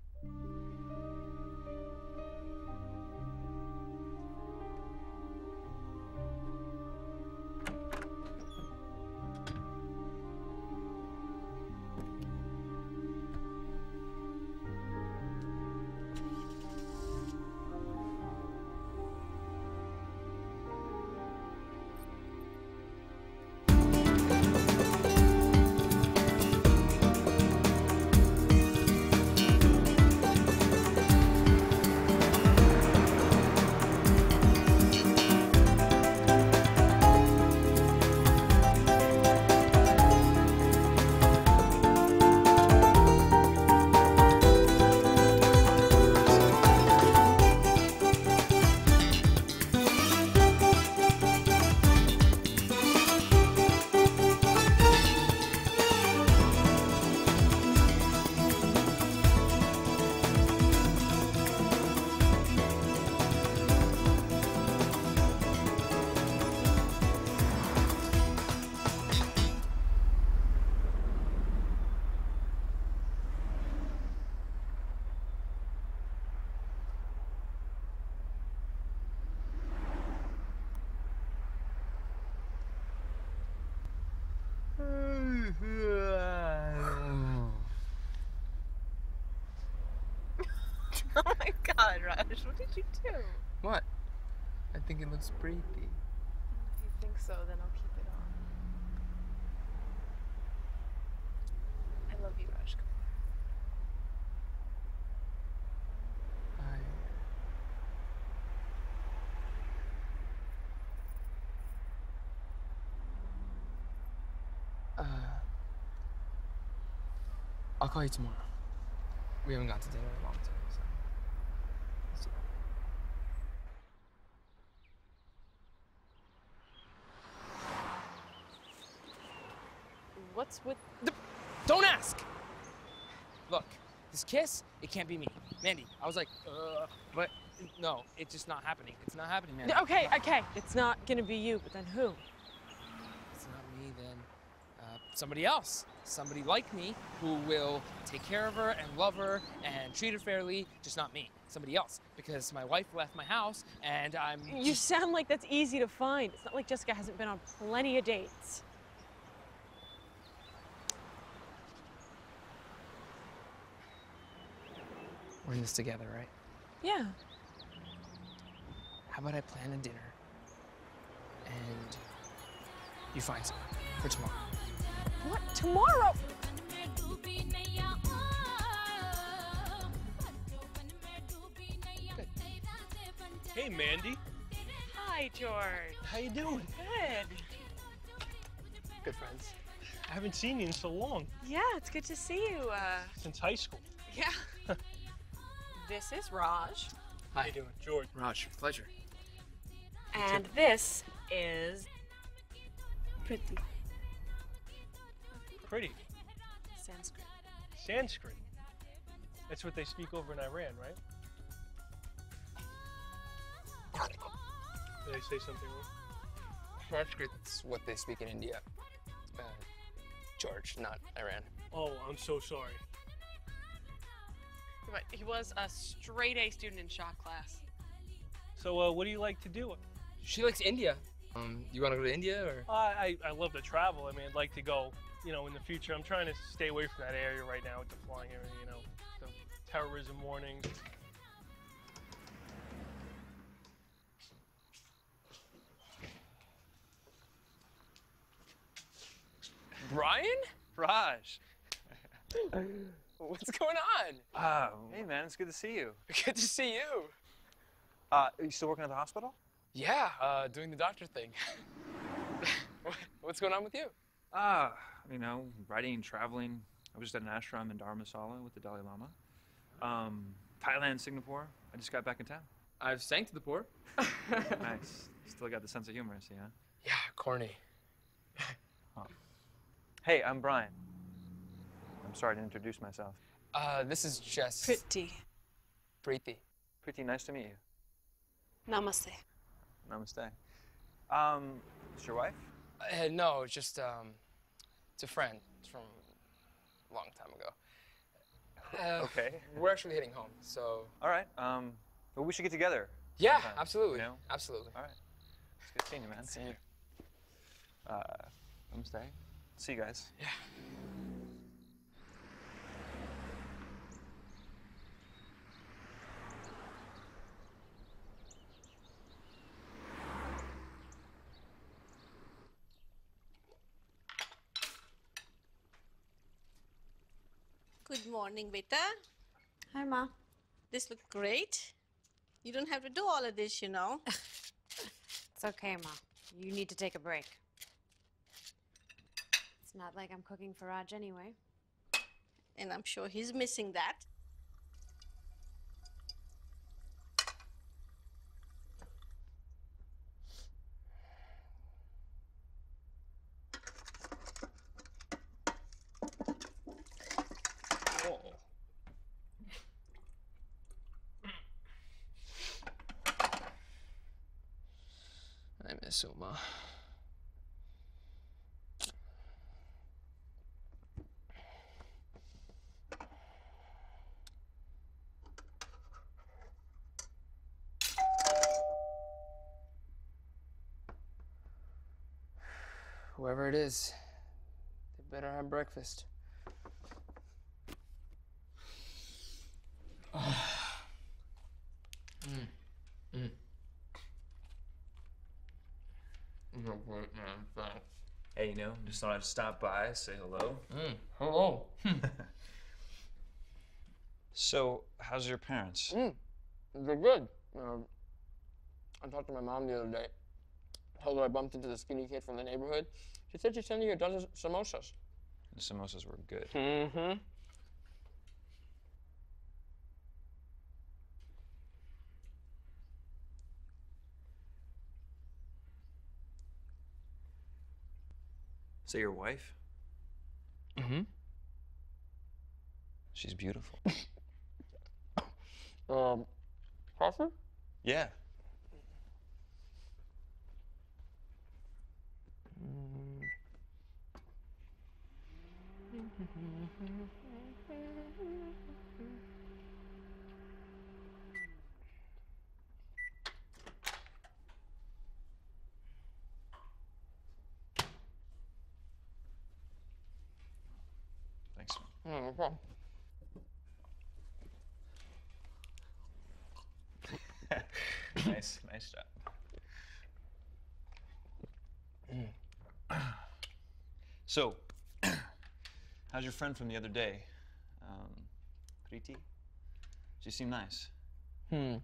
Raj, what did you do? What? I think it looks pretty. If you think so, then I'll keep it on. I love you, Raj. I... Uh... I'll call you tomorrow. We haven't got to dinner in a long time. What's with the... Don't ask! Look, this kiss, it can't be me. Mandy, I was like, uh, but no, it's just not happening. It's not happening, Mandy. Okay, okay. It's not gonna be you, but then who? It's not me, then uh, somebody else. Somebody like me who will take care of her and love her and treat her fairly, just not me. Somebody else, because my wife left my house and I'm... You sound like that's easy to find. It's not like Jessica hasn't been on plenty of dates. We're in this together, right? Yeah. How about I plan a dinner and you find someone for tomorrow? What? Tomorrow? Good. Hey, Mandy. Hi, George. How you doing? Good. Good friends. I haven't seen you in so long. Yeah, it's good to see you. Uh... Since high school. Yeah. This is Raj. Hi. How you doing, George? Raj, pleasure. And this is Preeti. Pretty. Sanskrit. Sanskrit. That's what they speak over in Iran, right? Did I say something wrong? Sanskrit's what they speak in India. Uh, George, not Iran. Oh, I'm so sorry. But he was a straight-A student in shop class. So, uh, what do you like to do? She likes India. Um, you want to go to India, or? Uh, I, I love to travel. I mean, I'd like to go, you know, in the future. I'm trying to stay away from that area right now with the flying area, you know, the terrorism warnings. Brian? Raj. What's going on? Uh, hey, man, it's good to see you. Good to see you. Uh, are you still working at the hospital? Yeah, uh, doing the doctor thing. What's going on with you? Ah, uh, you know, writing and traveling. I was just at an ashram in Dharamshala with the Dalai Lama. Um, Thailand, Singapore. I just got back in town. I've sang to the poor. Nice. Still got the sense of humor, I see, huh? Yeah, corny. Huh. Hey, I'm Brian. I'm sorry to introduce myself. Uh, this is Jess. Preeti. Preeti. Preeti, nice to meet you. Namaste. Namaste. Um, it's your wife? Uh, no, it's just, um, it's a friend. It's from a long time ago. Uh, okay. We're actually heading home, so. All right. Um, well, we should get together. Yeah, sometime, absolutely. You know? Absolutely. All right. It's good seeing you, man. Good seeing you. Uh, Namaste. See you guys. Yeah. Good morning, beta. Hi, Ma. This looks great. You don't have to do all of this, you know. It's okay, Ma. You need to take a break. It's not like I'm cooking for Raj anyway. And I'm sure he's missing that. Uma. Whoever it is, they better have breakfast. Hey, you know, just thought I'd stop by, say hello. Mm, hello. So, how's your parents? Mm, they're good. Um, I talked to my mom the other day. I told her I bumped into the skinny kid from the neighborhood. She said she sent you a dozen samosas. The samosas were good. Mm-hmm. Is that your wife? Mm-hmm. She's beautiful. um, coffee? Yeah. No problem. nice, nice job. Mm. So, how's your friend from the other day? Um, Preeti? She seemed nice. Hmm.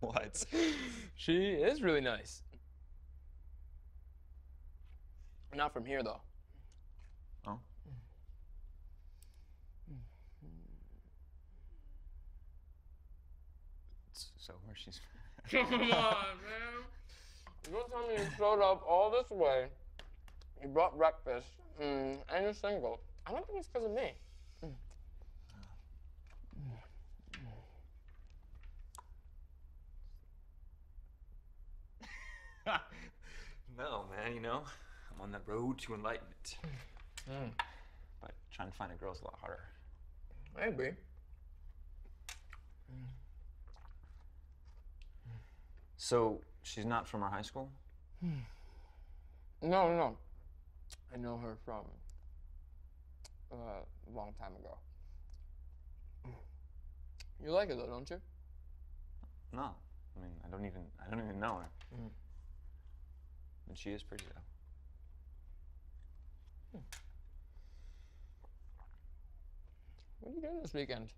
What? She is really nice. Not from here, though. Oh. So where's she's from? Come on, man. You don't tell me you showed up all this way, you brought breakfast, and you're single. I don't think it's because of me. Mm. Mm. Mm. No, man, you know, I'm on the road to enlightenment. Mm. Mm. But trying to find a girl is a lot harder. I agree. Mm. So she's not from our high school? No, no. I know her from uh, a long time ago. You like her though, don't you? No. I mean, I don't even. I don't even know her. Mm. But she is pretty though. Mm. What are you doing this weekend?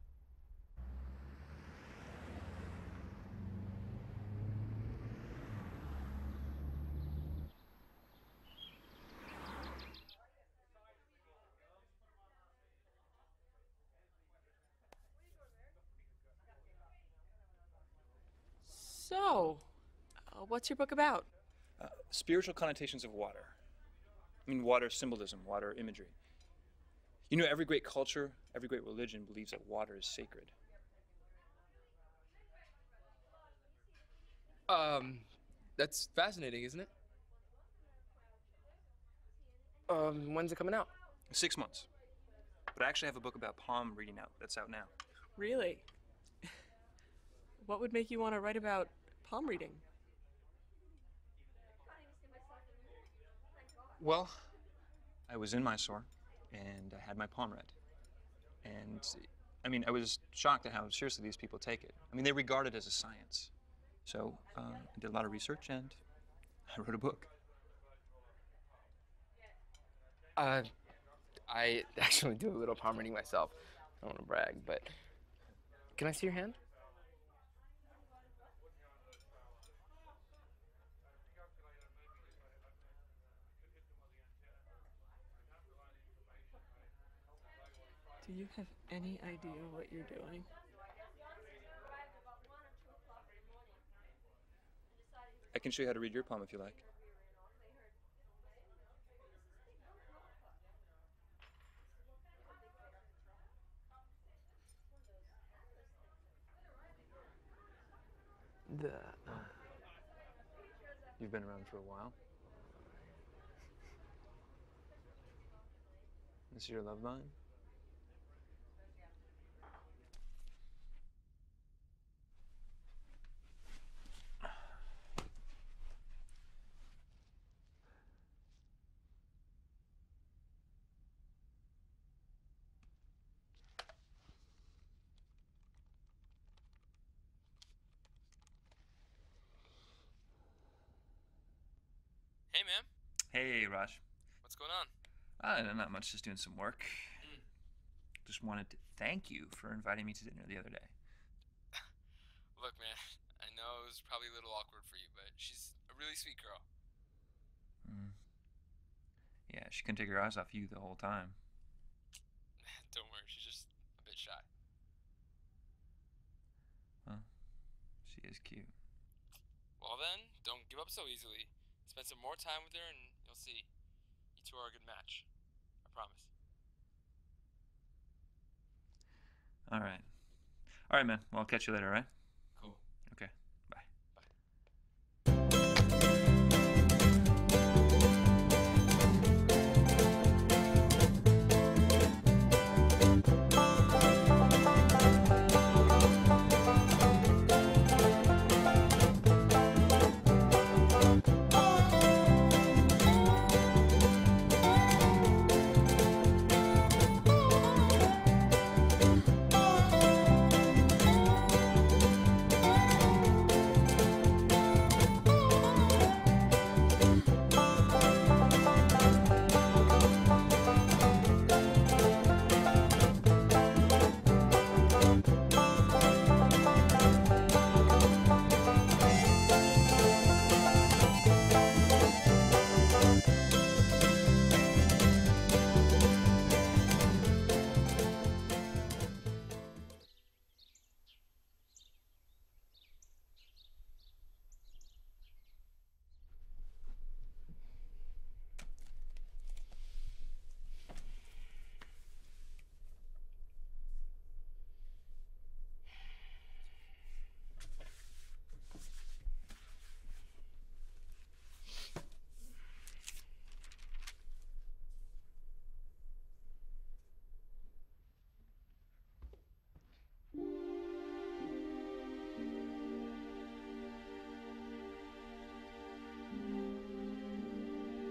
So, uh, what's your book about? Uh, spiritual connotations of water. I mean, water symbolism, water imagery. You know, every great culture, every great religion believes that water is sacred. Um, that's fascinating, isn't it? Um, when's it coming out? Six months. But I actually have a book about palm reading out that's out now. Really? What would make you want to write about palm reading? Well, I was in Mysore. And I had my palm read. And I mean, I was shocked at how seriously these people take it. I mean, they regard it as a science. So uh, I did a lot of research and I wrote a book. Uh, I actually do a little palm reading myself. I don't want to brag, but can I see your hand? Do you have any idea what you're doing? I can show you how to read your palm if you like. The, uh, you've been around for a while. This is your love line? Hey, man. Hey, Raj. What's going on? Uh, not much, just doing some work. Mm. Just wanted to thank you for inviting me to dinner the other day. Look, man, I know it was probably a little awkward for you, but she's a really sweet girl. Mm. Yeah, she couldn't take her eyes off you the whole time. Don't worry, she's just a bit shy. Huh. She is cute. Well then, don't give up so easily. Spend some more time with her and you'll see. You two are a good match. I promise. All right. All right, man. Well, I'll catch you later, all right? Cool. Okay. Bye.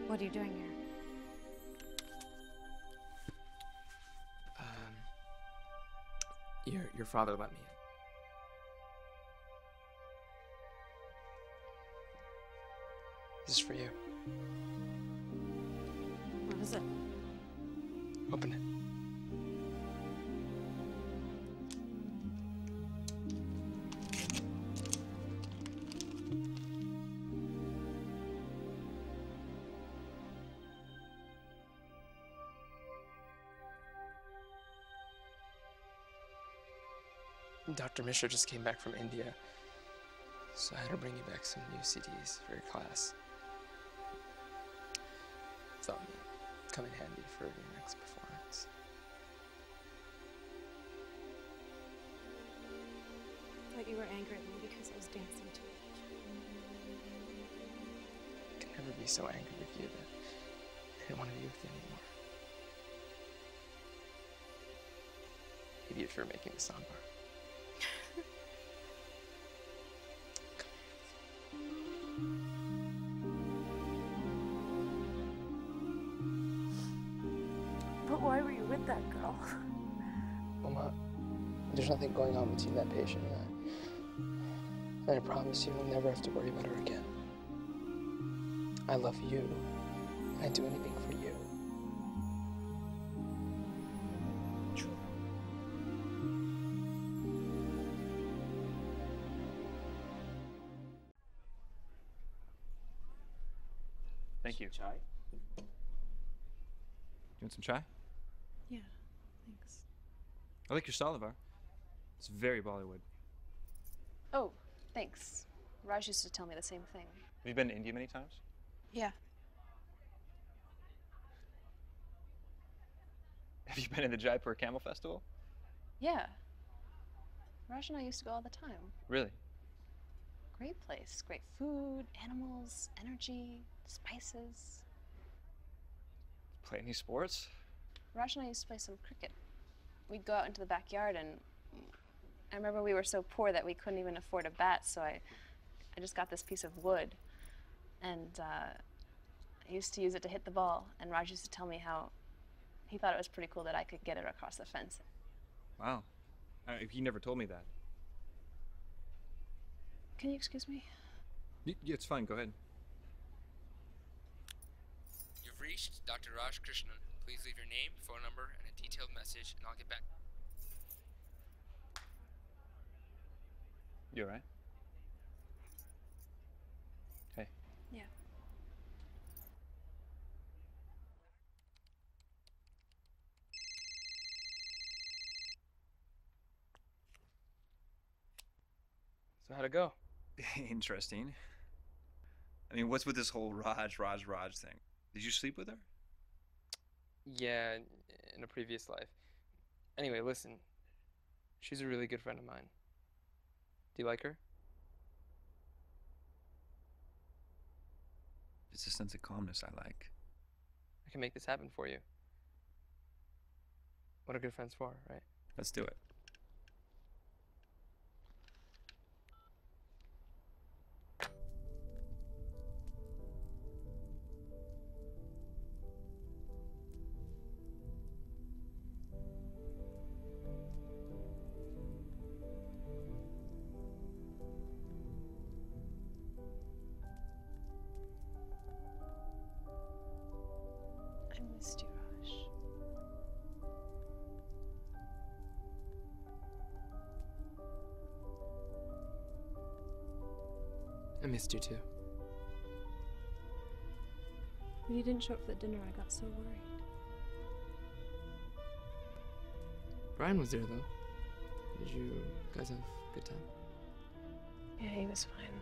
What are you doing here? Um, your, your father let me in. This is for you. What is it? Open it. Doctor Mishra just came back from India, so I had to bring you back some new C Ds for your class. Thought it'd come in handy for your next performance. I thought you were angry at me because I was dancing to it. I could never be so angry with you that I didn't want to be with you anymore. Maybe if you were making the soundbar. But why were you with that girl? Uma, there's nothing going on between that patient and I. And I promise you, we'll never have to worry about her again. I love you. I'd do anything for you. Thank you. Chai? You want some chai? Yeah, thanks. I like your salivar. It's very Bollywood. Oh, thanks. Raj used to tell me the same thing. Have you been to India many times? Yeah. Have you been to the Jaipur Camel Festival? Yeah. Raj and I used to go all the time. Really? Great place. Great food, animals, energy, spices. Play any sports? Raj and I used to play some cricket. We'd go out into the backyard, and I remember we were so poor that we couldn't even afford a bat, so I, I just got this piece of wood, and uh, I used to use it to hit the ball, and Raj used to tell me how he thought it was pretty cool that I could get it across the fence. Wow. Uh, he never told me that. Can you excuse me? Yeah, it's fine. Go ahead. You've reached Doctor Raj Krishnan. Please leave your name, phone number, and a detailed message, and I'll get back. You all right? Hey. Yeah. So how'd it go? Interesting. I mean, what's with this whole Raj, Raj, Raj thing? Did you sleep with her? Yeah, in a previous life. Anyway, listen. She's a really good friend of mine. Do you like her? It's a sense of calmness I like. I can make this happen for you. What are good friends for, right? Let's do it. You too. When you didn't show up for the dinner, I got so worried. Brian was there, though. Did you guys have a good time? Yeah, he was fine.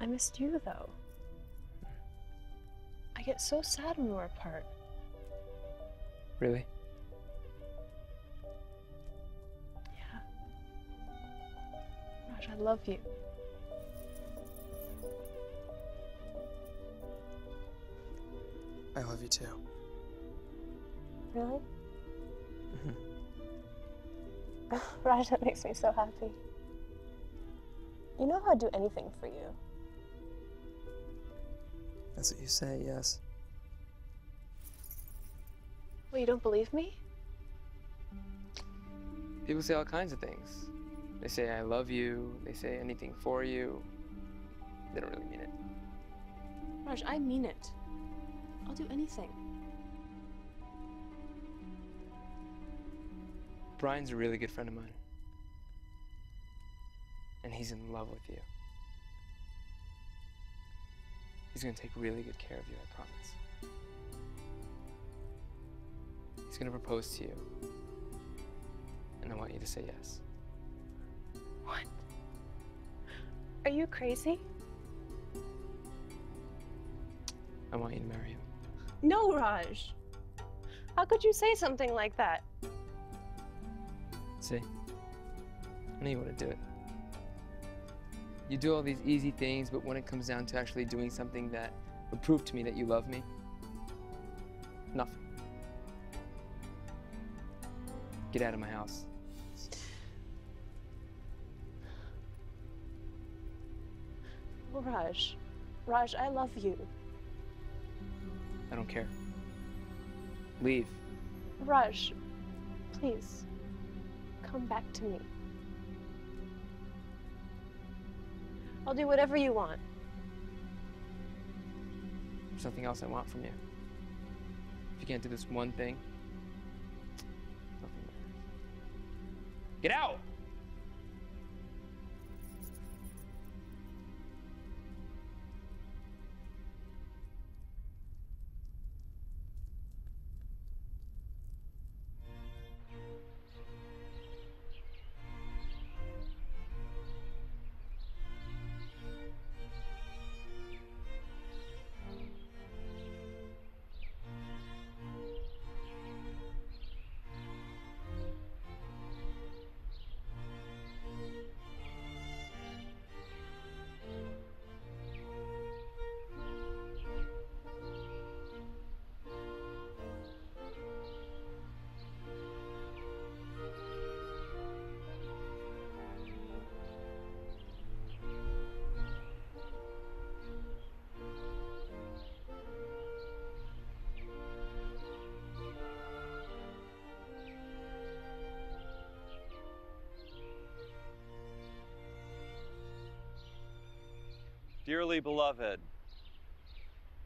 I missed you, though. I get so sad when we're apart. Really? Yeah. Raj, I love you. I love you too. Really? Mm-hmm. Oh, Raj, that makes me so happy. You know how I'd do anything for you. That's what you say, yes. Well, you don't believe me? People say all kinds of things. They say, I love you. They say anything for you. They don't really mean it. Raj, I mean it. I'll do anything. Brian's a really good friend of mine. And he's in love with you. He's gonna take really good care of you, I promise. He's gonna propose to you. And I want you to say yes. What? Are you crazy? I want you to marry him. No, Raj. How could you say something like that? See? I know you want to do it. You do all these easy things, but when it comes down to actually doing something that would prove to me that you love me, nothing. Get out of my house. Well, Raj, Raj, I love you. I don't care. Leave. Raj, please, come back to me. I'll do whatever you want. There's something else I want from you. If you can't do this one thing, nothing matters. Get out! Dearly beloved,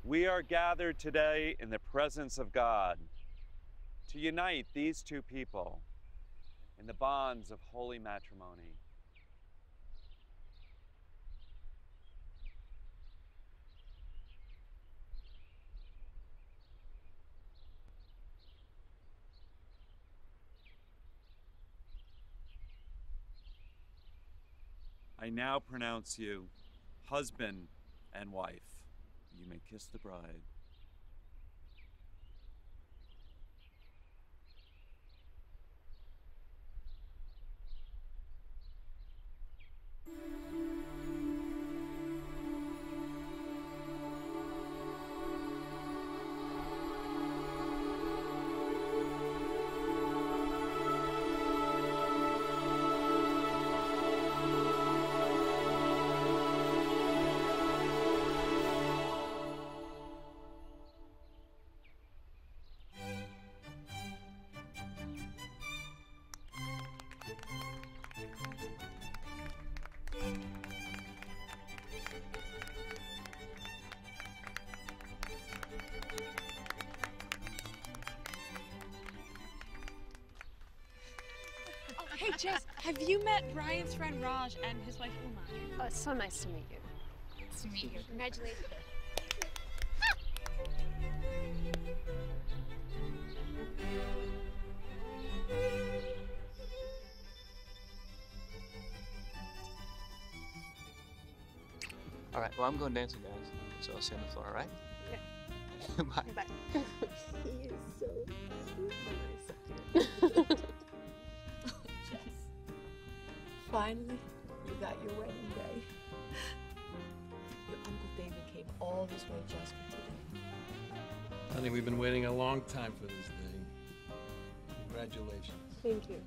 we are gathered today in the presence of God to unite these two people in the bonds of holy matrimony. I now pronounce you husband and wife. You may kiss the bride. Hey, Jess, have you met Brian's friend Raj and his wife Uma? Oh, it's so nice to meet you. Nice to meet you. Congratulations. All right, well, I'm going dancing, guys. So I'll see you on the floor, all right? Yeah. Bye. Bye. He is so cute. So cute. Finally, you got your wedding day. Your Uncle David came all this way just for today. Honey, we've been waiting a long time for this day. Congratulations. Thank you.